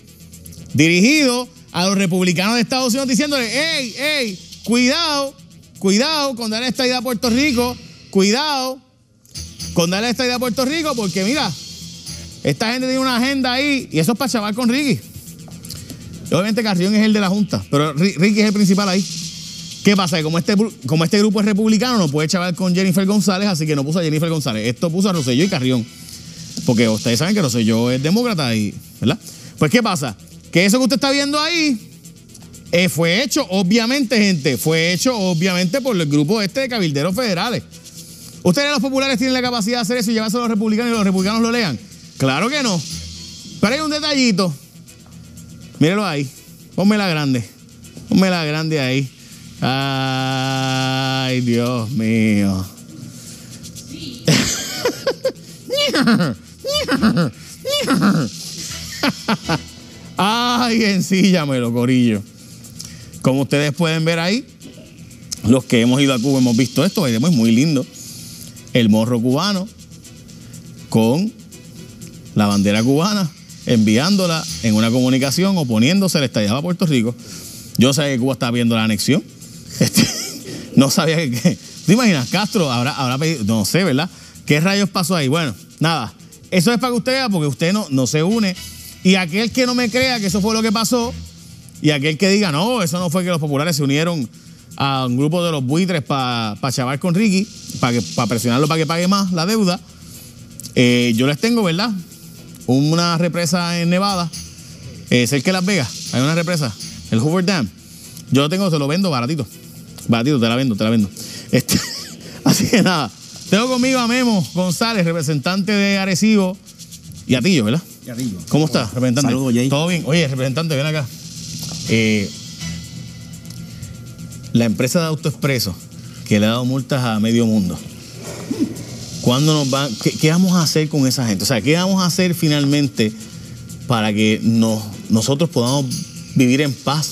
dirigido a los republicanos de Estados Unidos diciéndole, hey, hey, cuidado, cuidado con dar esta idea a Puerto Rico, cuidado con darle esta idea a Puerto Rico, porque mira, esta gente tiene una agenda ahí y eso es para chavar con Ricky. Obviamente Carrión es el de la Junta, pero Ricky es el principal ahí. ¿Qué pasa? Que como este, como este grupo es republicano, no puede chavar con Jennifer González, así que no puso a Jennifer González. Esto puso a Rosselló y Carrión, porque ustedes saben que Rosselló es demócrata y, ¿verdad? Pues ¿qué pasa? Que eso que usted está viendo ahí eh, fue hecho, obviamente, gente, fue hecho, obviamente, por el grupo este de cabilderos federales. ¿Ustedes los populares tienen la capacidad de hacer eso y llevarse a los republicanos y los republicanos lo lean? Claro que no. Pero hay un detallito. Mírelo ahí. Ponme la grande. Ponme la grande ahí. Ay, Dios mío. Sí. Ay, ensíllamelo, corillo. Como ustedes pueden ver ahí, Los que hemos ido a Cuba hemos visto esto, es muy lindo. El morro cubano con la bandera cubana, enviándola en una comunicación, oponiéndose al estallado a Puerto Rico. Yo sabía que Cuba estaba viendo la anexión. Este, no sabía que, que... ¿Te imaginas? Castro habrá, habrá pedido... No sé, ¿verdad? ¿Qué rayos pasó ahí? Bueno, nada. Eso es para que usted vea, porque usted no, no se une. Y aquel que no me crea que eso fue lo que pasó, y aquel que diga, no, eso no fue que los populares se unieron a un grupo de los buitres para pa chavar con Ricky, para pa presionarlo para que pague más la deuda, eh, yo les tengo, ¿verdad? Una represa en Nevada, eh, cerca de Las Vegas, hay una represa, el Hoover Dam. Yo lo tengo, se lo vendo baratito. Baratito, te la vendo, te la vendo. Este, así que nada, tengo conmigo a Memo González, representante de Arecibo, y a Tillo, ¿verdad? Y a Tillo. ¿Cómo estás, representante? Saludos, Jay. ¿Todo bien? Oye, representante, ven acá. Eh, la empresa de AutoExpreso, que le ha dado multas a medio mundo, ¿cuándo nos van? Qué, ¿Qué vamos a hacer con esa gente? O sea, ¿qué vamos a hacer finalmente para que nos, nosotros podamos vivir en paz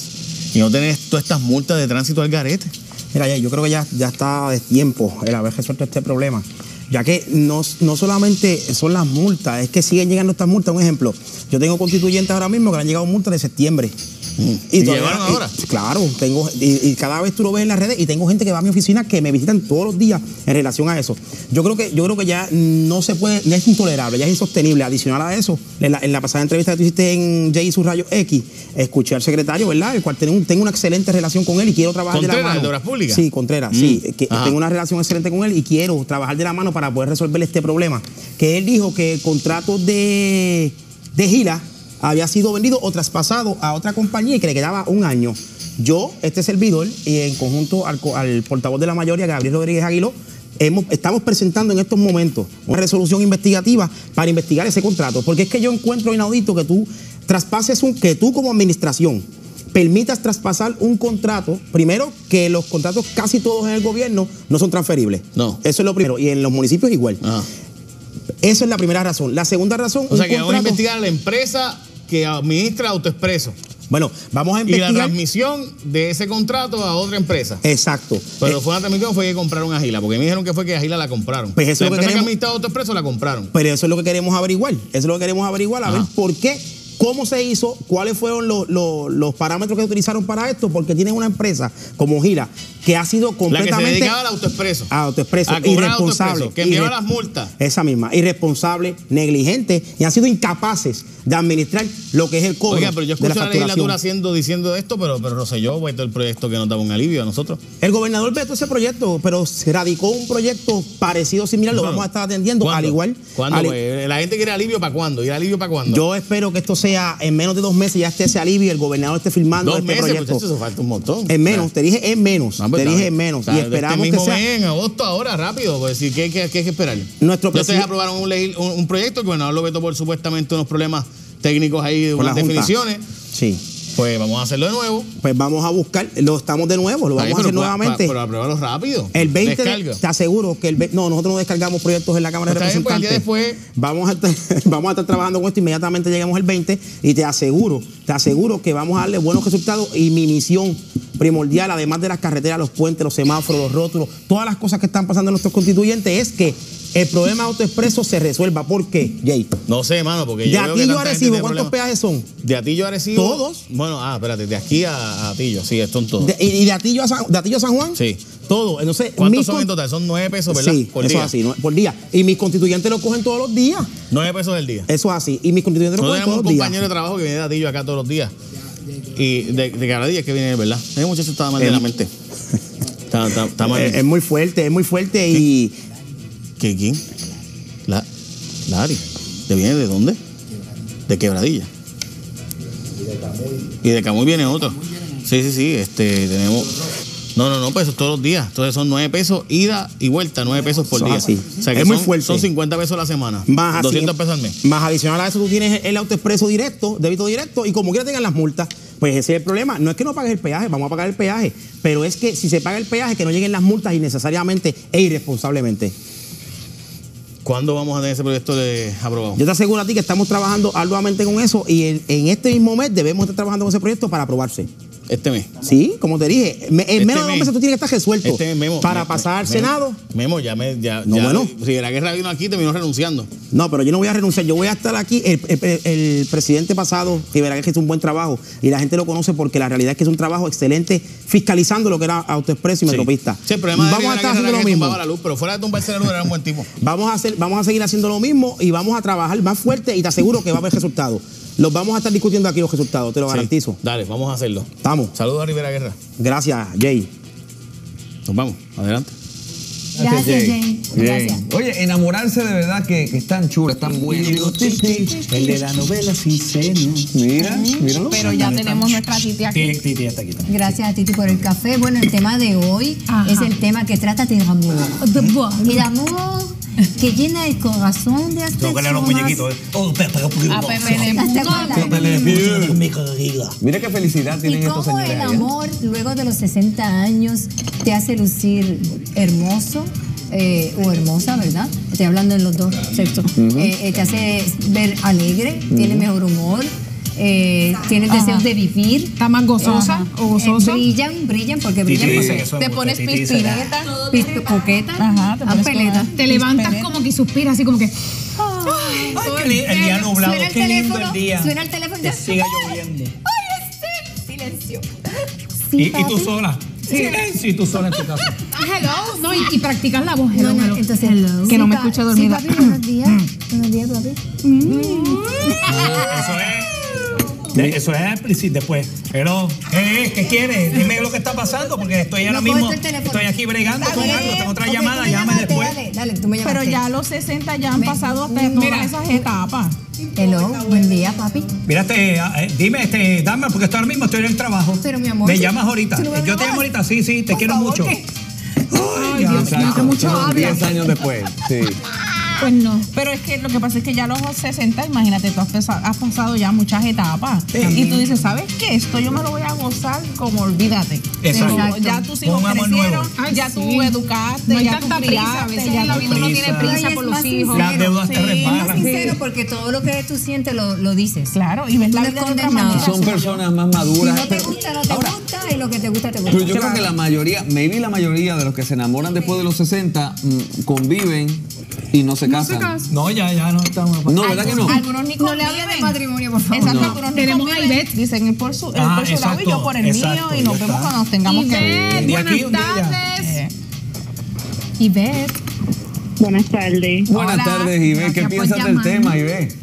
y no tener todas estas multas de tránsito al garete? Mira, yo creo que ya, ya está de tiempo el haber resuelto este problema, ya que no, no solamente son las multas, es que siguen llegando estas multas. Un ejemplo, yo tengo constituyentes ahora mismo que le han llegado multas de septiembre. ¿Y llegaron ahora? Y, claro, tengo, y, y cada vez tú lo ves en las redes, y tengo gente que va a mi oficina que me visitan todos los días en relación a eso. Yo creo que, yo creo que ya no se puede, ya es intolerable, ya es insostenible. Adicional a eso, en la, en la pasada entrevista que tú hiciste en Jay y su rayo X, escuché al secretario, ¿verdad? El cual tengo, un, tengo una excelente relación con él y quiero trabajar de la mano. ¿Contreras, de Obras Públicas? Sí, Contreras, mm. sí. Que tengo una relación excelente con él y quiero trabajar de la mano para poder resolver este problema. Que él dijo que el contrato de, de Gila había sido vendido o traspasado a otra compañía y que le quedaba un año. Yo, este servidor, y en conjunto al, al portavoz de la mayoría, Gabriel Rodríguez Aguiló, hemos, estamos presentando en estos momentos una resolución investigativa para investigar ese contrato. Porque es que yo encuentro inaudito que tú traspases un, que tú como administración permitas traspasar un contrato. Primero, que los contratos casi todos en el gobierno no son transferibles. No. Eso es lo primero. Y en los municipios igual. Ajá. Esa es la primera razón. La segunda razón... O sea, que contrato... vamos a investigar a la empresa que administra AutoExpreso. Bueno, vamos a investigar... Y la transmisión de ese contrato a otra empresa. Exacto. Pero eh... fue una transmisión, fue que compraron a Gila, porque me dijeron que fue que a Gila la compraron. Pues eso la es lo que queremos... que administra AutoExpreso la compraron. Pero eso es lo que queremos averiguar. Eso es lo que queremos averiguar, a Ajá. ver por qué, cómo se hizo, cuáles fueron los, los, los parámetros que utilizaron para esto, porque tienen una empresa como Gila que ha sido completamente... La que se dedicaba al AutoExpreso. A AutoExpreso. A cobrar irresponsable. AutoExpreso, que enviaba las multas. Esa misma. Irresponsable, negligente, y han sido incapaces de administrar lo que es el cobro. Oiga, pero yo escucho la, la legislatura haciendo, diciendo esto, pero, pero Rosselló vetó el proyecto que nos daba un alivio a nosotros. El gobernador vetó ese proyecto, pero se radicó un proyecto parecido, similar, lo bueno, vamos a estar atendiendo. ¿Cuándo? Al igual. ¿Cuándo? Al... Pues, la gente quiere alivio, ¿para cuándo? ¿Y alivio para cuándo? Yo espero que esto sea en menos de dos meses, ya esté ese alivio y el gobernador esté firmando este meses, proyecto. Dos meses, eso falta un montón. En menos, claro. te dije en menos. No, pues, te dije en menos. Claro, y esperamos este mismo que sea... mes, en agosto, ahora, rápido. Pues, ¿qué, qué, qué, ¿Qué hay que esperar? Nuestro Entonces presi... aprobaron un, un, un proyecto que el gobernador lo vetó por supuestamente unos problemas técnicos ahí de unas definiciones. Sí. Pues vamos a hacerlo de nuevo. Pues vamos a buscar, lo estamos de nuevo, lo vamos Ahí, a hacer nuevamente. Para, para, pero apruébalo rápido. El veinte Descarga. Te aseguro que el veinte, no, nosotros no descargamos proyectos en la Cámara pues de Representantes. Bien, pues, el día después. Vamos a estar, vamos a estar trabajando con esto, inmediatamente llegamos al veinte y te aseguro, te aseguro que vamos a darle buenos resultados. Y mi misión primordial, además de las carreteras, los puentes, los semáforos, los rótulos, todas las cosas que están pasando en nuestros constituyentes, es que el problema de AutoExpreso se resuelva. ¿Por qué, Jay? No sé, mano, porque yo. ¿De aquí yo Arecibo cuántos peajes son? ¿De Atillo a Arecibo? ¿Todos? Bueno, ah, espérate, de aquí a Atillo, sí, son todos. De, ¿Y de Atillo, a San, de Atillo a San Juan? Sí. Todo. Entonces, ¿cuántos son con... en total? Son nueve pesos, ¿verdad? Sí, por eso día. Es así, por día. Y mis constituyentes lo cogen todos los días. Nueve pesos del día. Eso es así. Y mis constituyentes lo cogen todos los días. Tenemos un compañero de trabajo que viene de Atillo acá todos los días. Y de, de cada día que viene, ¿verdad? Ese muchacho estaba mal de la mente. Está, está, está mal. Es, es muy fuerte, es muy fuerte y... ¿Qué, quién? La, la Ari. ¿De viene de dónde? De Quebradilla. Y de Camuy viene otro. Sí, sí, sí. Este, tenemos. No, no, no, pesos todos los días. Entonces son nueve pesos ida y vuelta, nueve pesos por día. Así. O sea que es son, muy fuerte. Son cincuenta pesos a la semana. Más doscientos así, pesos al mes. Más adicional a eso, tú tienes el AutoExpreso directo, débito directo, y como quiera tengan las multas. Pues ese es el problema. No es que no pagues el peaje, vamos a pagar el peaje. Pero es que si se paga el peaje, que no lleguen las multas innecesariamente e irresponsablemente. ¿Cuándo vamos a tener ese proyecto de aprobado? Yo te aseguro a ti que estamos trabajando arduamente con eso y en, en este mismo mes debemos estar trabajando con ese proyecto para aprobarse. Este mes. Sí, como te dije, en este menos de dos meses tú tienes que estar resuelto. Este memo, para memo, pasar al Senado. Memo, ya me. Ya, no, ya, bueno. Rivera Guerra vino aquí y terminó renunciando. No, pero yo no voy a renunciar. Yo voy a estar aquí. El, el, el presidente pasado, Rivera Guerra, hizo un buen trabajo. Y la gente lo conoce porque la realidad es que es un trabajo excelente fiscalizando lo que era AutoExpreso y sí. Metropista. Sí, el problema vamos de a estar haciendo lo mismo. La luz, pero fuera de tumbarse la luz era un buen tipo. Vamos a, hacer, vamos a seguir haciendo lo mismo y vamos a trabajar más fuerte y te aseguro que va a haber resultados. Los vamos a estar discutiendo aquí los resultados, te lo sí, garantizo. Dale, vamos a hacerlo. Estamos. Saludos a Rivera Guerra. Gracias, Jay. Nos vamos, adelante. Gracias, Gracias Jay. Jay. Gracias. Oye, enamorarse de verdad que, que es tan chulo, es tan bueno. El de la novela sin seno. Mira, uh-huh. míralo. Pero ya tenemos nuestra Titi aquí. Titi está aquí también. Gracias a Titi por el café. Bueno, el tema de hoy Ajá. es el tema que trata de amor. ¿Mm? El amor que llena el corazón de las personas. Los muñequitos. Mira qué felicidad tienen estos señores. El amor luego de los sesenta años te hace lucir hermoso eh, o hermosa, ¿verdad? Estoy hablando en los dos sexos. Uh-huh. eh, eh, te hace ver alegre, uh-huh. tiene mejor humor. Eh, tienes Ajá. deseos de vivir. Está más gozosa Ajá. o gozosa. Eh, brillan, brillan porque brillan. Porque te, te pones pispireta, coqueta, Ajá, te, pones peleta. Te levantas pispireta. Como que suspiras, así como que. Ay, ay, el, el, el día nublado, suena el qué teléfono, lindo el día. Suena el teléfono y te siga lloviendo. Ay, este silencio. Sí, y, y tú sola. Silencio y tú sola en tu casa. Hello, no, y, y practicas la voz. Hello, no, no, entonces, hello. Que sí, no me escucha dormida. Sí, papi, buenos días. Buenos días, papi. Eso es. Eso es después. Pero, eh, ¿qué quieres? Dime lo que está pasando, porque estoy ahora no mismo. Estoy aquí bregando dale, con algo. Tengo otra okay, llamada, llámame después. Dale, dale, tú me llamaste. Pero ya a los sesenta ya han me, pasado hasta mira, todas esas etapas. Hello, buen día, papi. Mira, eh, dime, este, dame, porque estoy ahora mismo estoy en el trabajo. Pero mi amor. Me llamas ahorita. No me Yo te llamo ahorita, sí, sí, te Por quiero favor, mucho. ¿Qué? Ay, Dios mío, que mucho habla. diez años después, sí. Pues no, pero es que lo que pasa es que ya a los sesenta, imagínate, tú has pasado, has pasado ya muchas etapas. Sí. Y tú dices, ¿sabes qué? Esto yo me lo voy a gozar como olvídate. Exacto. Exacto. Ya tus hijos crecieron, Ay, ya sí. tú educaste, no ya tú criaste, prisa, ya la vida no tiene prisa por los hijos. Las deudas sí. te reparan. Es más sincero porque todo lo que tú sientes lo, lo dices. Claro, y ves la vida de otra Son personas más maduras. Si no te gusta, no te Ahora, gusta, y lo que te gusta, te gusta. Pero yo claro. creo que la mayoría, maybe la mayoría de los que se enamoran después de los sesenta, conviven... Y no se casan. No, se casan. no ya, ya no estamos. No, ¿verdad que no? Algunos ni no le hablan de matrimonio, por favor. Exacto, no. algunos Tenemos a Ivette. Dicen, por su, ah, por su exacto, lado y yo por el exacto, mío. Y nos vemos está. cuando nos tengamos Ivette, que ver. Buenas, buenas tardes. Ivette. Buenas tardes. Buenas Hola. tardes, Ivette. ¿Qué piensas del tema, Ivette?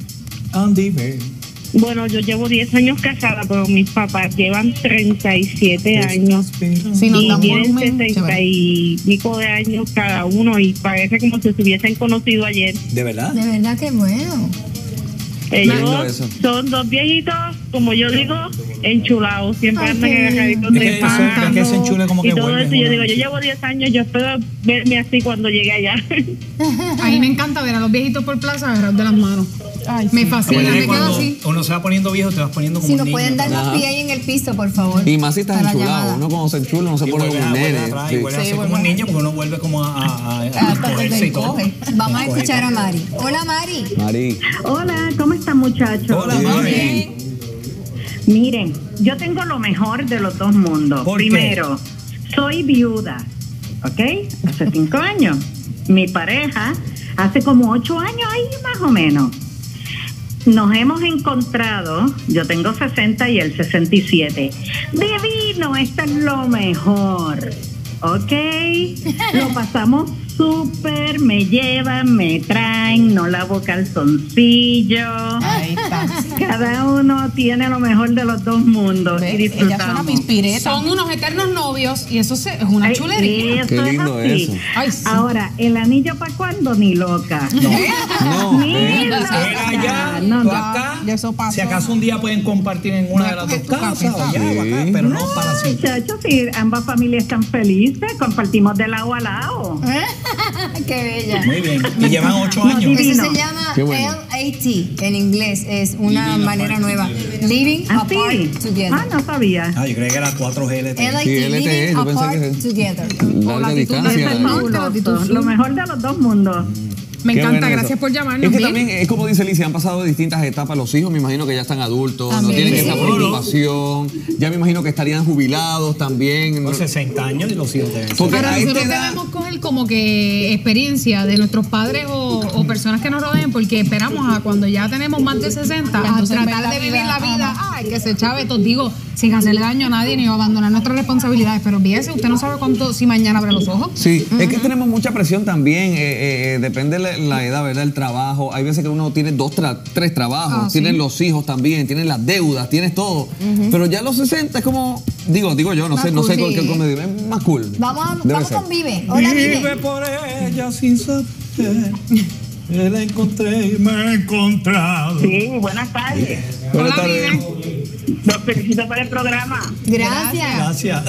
Andy, Ivette. Bueno, yo llevo diez años casada, pero mis papás llevan treinta y siete años sí, no, y tienen sesenta y pico de años cada uno y parece como si se hubiesen conocido ayer. ¿De verdad? De verdad que bueno. Ellos son dos viejitos, como yo digo, enchulados. Siempre andan agarraditos de pan y todo eso. Yo digo, yo llevo diez años, yo espero verme así cuando llegue allá. A mí me encanta ver a los viejitos por plaza agarrados de las manos. Ay, me fascina, me quedo así. Uno se va poniendo viejo, te vas poniendo como un niño. Si nos pueden dar los pies ahí en el piso, por favor. Y más si estás enchulado. Uno cuando se enchula, uno se pone como un nene. Y vuelve a ser como un niño porque uno vuelve como a... Vamos a escuchar a Mari. Hola, Mari. Mari. Hola, ¿cómo estás? Muchachos. Hola, Mari. Miren, yo tengo lo mejor de los dos mundos. Primero, qué? soy viuda, ¿ok? Hace cinco años. Mi pareja, hace como ocho años ahí más o menos. Nos hemos encontrado, yo tengo sesenta y él sesenta y siete. Divino, esto es lo mejor, ¿ok? Lo pasamos súper, me llevan, me traen, no lavo calzoncillo. Ahí está. Cada uno tiene lo mejor de los dos mundos. ¿Ves? Y disfrutamos. Ellas son, son unos eternos novios y eso se, es una Ay, chulería. Eso Qué lindo es así. Eso. Ay, sí. Ahora, ¿el anillo para cuándo? Ni loca. No, no. Ni eh, loca. Él allá, no, tú acá. No, eso pasó. Si acaso un día pueden compartir en una no, de las dos casas. Casa, casa, allá, sí. acá, pero no, no para siempre. Muchachos, si ambas familias están felices, compartimos de lado a lado. ¿Eh? Qué bella. Muy bien. Y llevan ocho no, años. Eso se llama bueno. L A T en inglés. Es una Living manera nueva. Together. Living ah, apart sí. together. Ah, no sabía. Ah, yo creía que era cuatro G L T. L A T, sí, Living yo apart que together. Larga distancia. Lo mejor de los dos mundos. Me Qué encanta, gracias eso. por llamarnos. Es que bien. también, es como dice Licia, han pasado distintas etapas los hijos, me imagino que ya están adultos, también. no tienen sí. esa preocupación, ya me imagino que estarían jubilados también. Por sesenta años y los hijos de eso. Pero nosotros debemos coger como que experiencia de nuestros padres o, o personas que nos rodeen, porque esperamos a cuando ya tenemos más de sesenta a tratar de vivir la vida, ay, que se chave todo, digo, sin hacerle daño a nadie ni abandonar nuestras responsabilidades, pero fíjese, usted no sabe cuánto, si mañana abre los ojos. Sí, uh-huh. es que tenemos mucha presión también, eh, eh, depende de la, la edad, ¿verdad? El trabajo, hay veces que uno tiene dos, tra tres trabajos, ah, tienen ¿sí? los hijos también, tienen las deudas, tienes todo, uh-huh. pero ya a los sesenta es como, digo, digo yo, no más sé, cool, no sé sí. con qué comedia, es más cool. Vamos, a, vamos con Vive, hola Vive. Vive por ella sin saber. Me la encontré y me he encontrado. Sí, buenas tardes. Buenas tardes. Los felicito por el programa. Gracias. Gracias.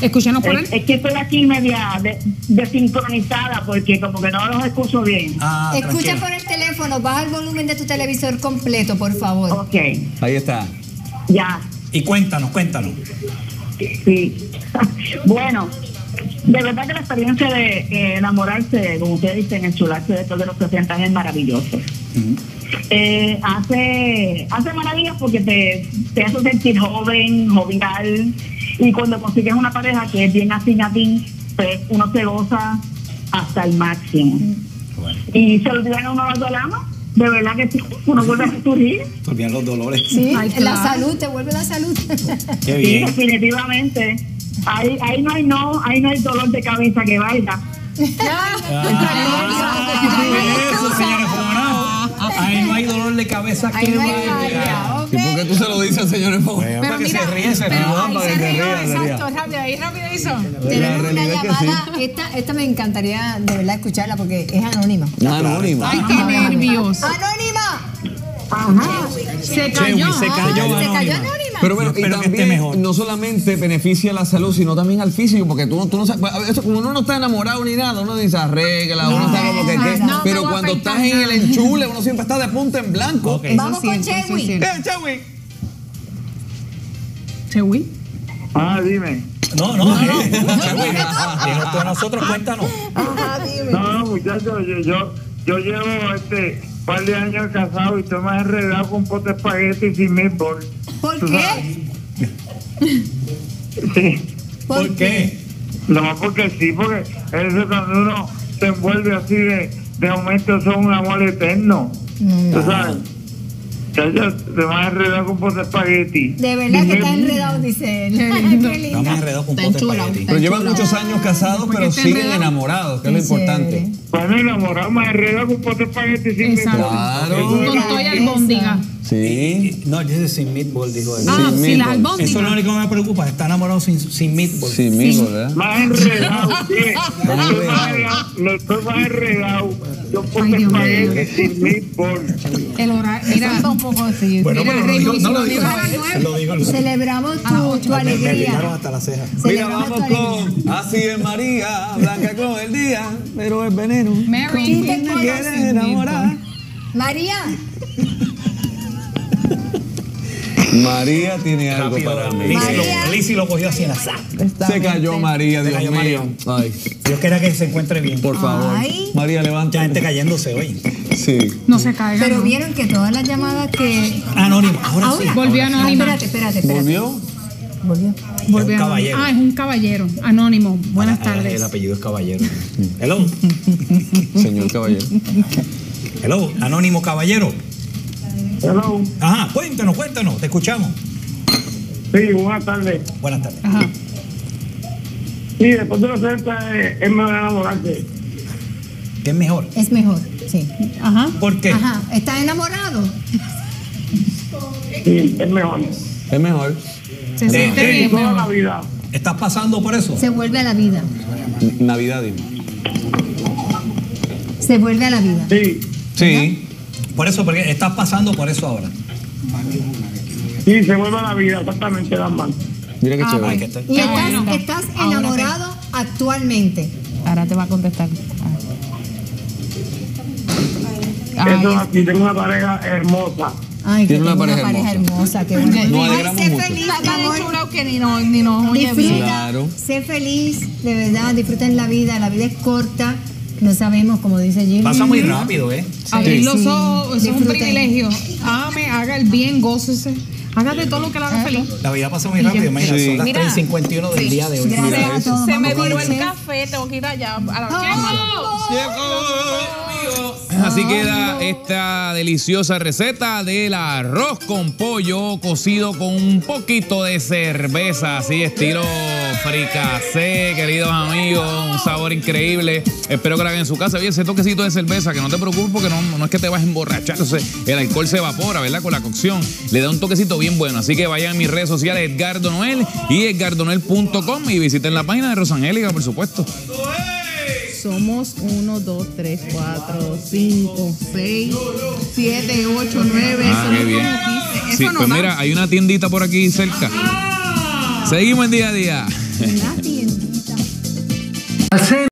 Escúchenos por él. Es que estoy aquí media desincronizada porque como que no los escucho bien. Ah, Escucha tranquilo. por el teléfono, baja el volumen de tu televisor completo, por favor. Ok. Ahí está. Ya. Y cuéntanos, cuéntanos. Sí. Bueno. De verdad que la experiencia de eh, enamorarse, como ustedes dicen, enchularse después de los sesenta es maravilloso. Uh-huh. eh, hace, hace maravillas porque te, te hace sentir joven, jovial, y cuando consigues una pareja que es bien afín a ti, pues uno se goza hasta el máximo. Uh-huh. Bueno. Y se olvidan uno los dolores, de verdad que sí, uno vuelve a resurgir. Se olvidan los dolores. Sí, Ay, claro. la salud, te vuelve la salud. Qué bien. Sí, definitivamente. Ahí, ahí no hay no, ahí no hay dolor de cabeza que valga. Ahí no hay dolor de cabeza que valga. ¿Y por qué tú se lo dices, señores? Para que se ríe, se ríe. Exacto, rápido, ahí rápido hizo. Tenemos una llamada, esta, esta me encantaría de verdad escucharla porque es anónima. Anónima. Ay, qué nervios. Anónima. Ajá. Se cayó. Se cayó anónima. Pero bueno, y también mejor. no solamente beneficia la salud, sino también al físico, porque tú, tú no sabes, como uno no está enamorado ni nada, uno dice arregla, no, uno no, sabe lo que no, es, no, pero cuando estás nada. en el enchule, uno siempre está de punta en blanco. Okay. Vamos con Chewi. Eh, Chewi. Chewi. Ah, dime. No, no, no. no. Chewi, ah, tú a nosotros, cuéntanos. Ajá, dime. No, no, muchachos, yo, yo, yo llevo este par de años casado y estoy más enredado con pote de espagueti y sin meatball. ¿Por qué? Sí. ¿Por, ¿Por qué? No, porque sí, porque eso cuando uno se envuelve así de, de momento son un amor eterno. No. ¿Tú sabes? Ellos te van a enredar con pote de espagueti. De verdad que está enredado, dice él. Está más enredado con pote de espagueti. Pero llevan muchos años casados, pero siguen enamorados, que es lo importante. Bueno, enamorado, más enredado con pote de espagueti sin meatball. Claro. Con toy albóndiga. Sí. No, yo dice sin meatball, dijo él. Ah, sin las albóndigas. Eso es lo único que me preocupa, está enamorado sin, sin meatball. Sin meatball, ¿verdad? Más enredado, sí. Lo estoy más enredado. Yo pongo espagueti sin meatball. El horario, mira. Bueno, Mira, pero lo digo, no lo digo. Lo digo, lo digo. Celebramos tu, tu alegría. Me, me picaron hasta las cejas. Mira, vamos con Así es María, blanca como el día, pero es veneno. Mary, ¿quién te quiere enamorar? María. María tiene algo Rápido, para mí. Lizzy lo, lo cogió así en la sala. Se cayó María, Dios cayó mío. María. Ay. Dios quiera que se encuentre bien. Por favor. Ay. María, levanta. Ya gente cayéndose hoy. Sí. No se caiga. Pero no. vieron que todas las llamadas que. Anónimo. Ahora, ahora sí. Volvió ahora anónimo. Sí. Ah, espérate, espérate, espérate. ¿Volvió? Volvió. Volvió. Es un caballero. Ah, es un caballero. Anónimo. Buenas ah, tardes. El apellido es Caballero. Hello. Señor Caballero. Hello. Anónimo Caballero. Hello. Ajá, cuéntanos, cuéntanos, te escuchamos. Sí, buenas tardes. Buenas tardes. Ajá. Sí, después de los sesenta es mejor enamorarse. ¿Qué es mejor? Es mejor, sí. Ajá. ¿Por qué? Ajá. ¿Estás enamorado? Sí, es mejor. Es mejor. Se siente bien. Toda la vida. ¿Estás pasando por eso? Se vuelve a la vida. Navidad, dime. Se vuelve a la vida. Sí. Sí. Por eso, porque estás pasando por eso ahora. Sí, se vuelve a la vida, exactamente, Dagmar. Mira que chévere. Que está. Y estás, bueno. estás enamorado ahora te... actualmente. Ahora te va a contestar. Ah. Eso, aquí tengo una pareja hermosa. Ay, tiene una pareja, una pareja hermosa. hermosa que bueno. Nos alegramos mucho. Sé feliz, de verdad, disfruten la vida, la vida es corta. No sabemos, como dice Gil. Pasa muy rápido, ¿eh? Sí. Abrir los ojos, sí, es un privilegio. Ame, haga el bien, gócese. Hágate todo lo que la haga feliz. La vida pasa muy rápido, imagínate. Sí. Son las tres cincuenta y uno del sí. día de hoy. Mira, mira, a todos, se me viró el café, tengo que ir allá. A la... oh, ¡Llevo! ¡Llevo! Así queda esta deliciosa receta del arroz con pollo cocido con un poquito de cerveza, así estilo fricasé, queridos amigos, un sabor increíble. Espero que la hagan en su casa. Oye, ese toquecito de cerveza, que no te preocupes porque no, no es que te vas a emborrachar, el alcohol se evapora, ¿verdad? Con la cocción, le da un toquecito bien bueno. Así que vayan a mis redes sociales, Edgardo Noel y edgardonoel punto com, y visiten la página de Rosangélica, por supuesto. Somos uno, dos, tres, cuatro, cinco, seis, siete, ocho, nueve. Ah, qué bien. Sí, pues no mira, hay una tiendita por aquí cerca. Ah. Seguimos en día a día. Una tiendita.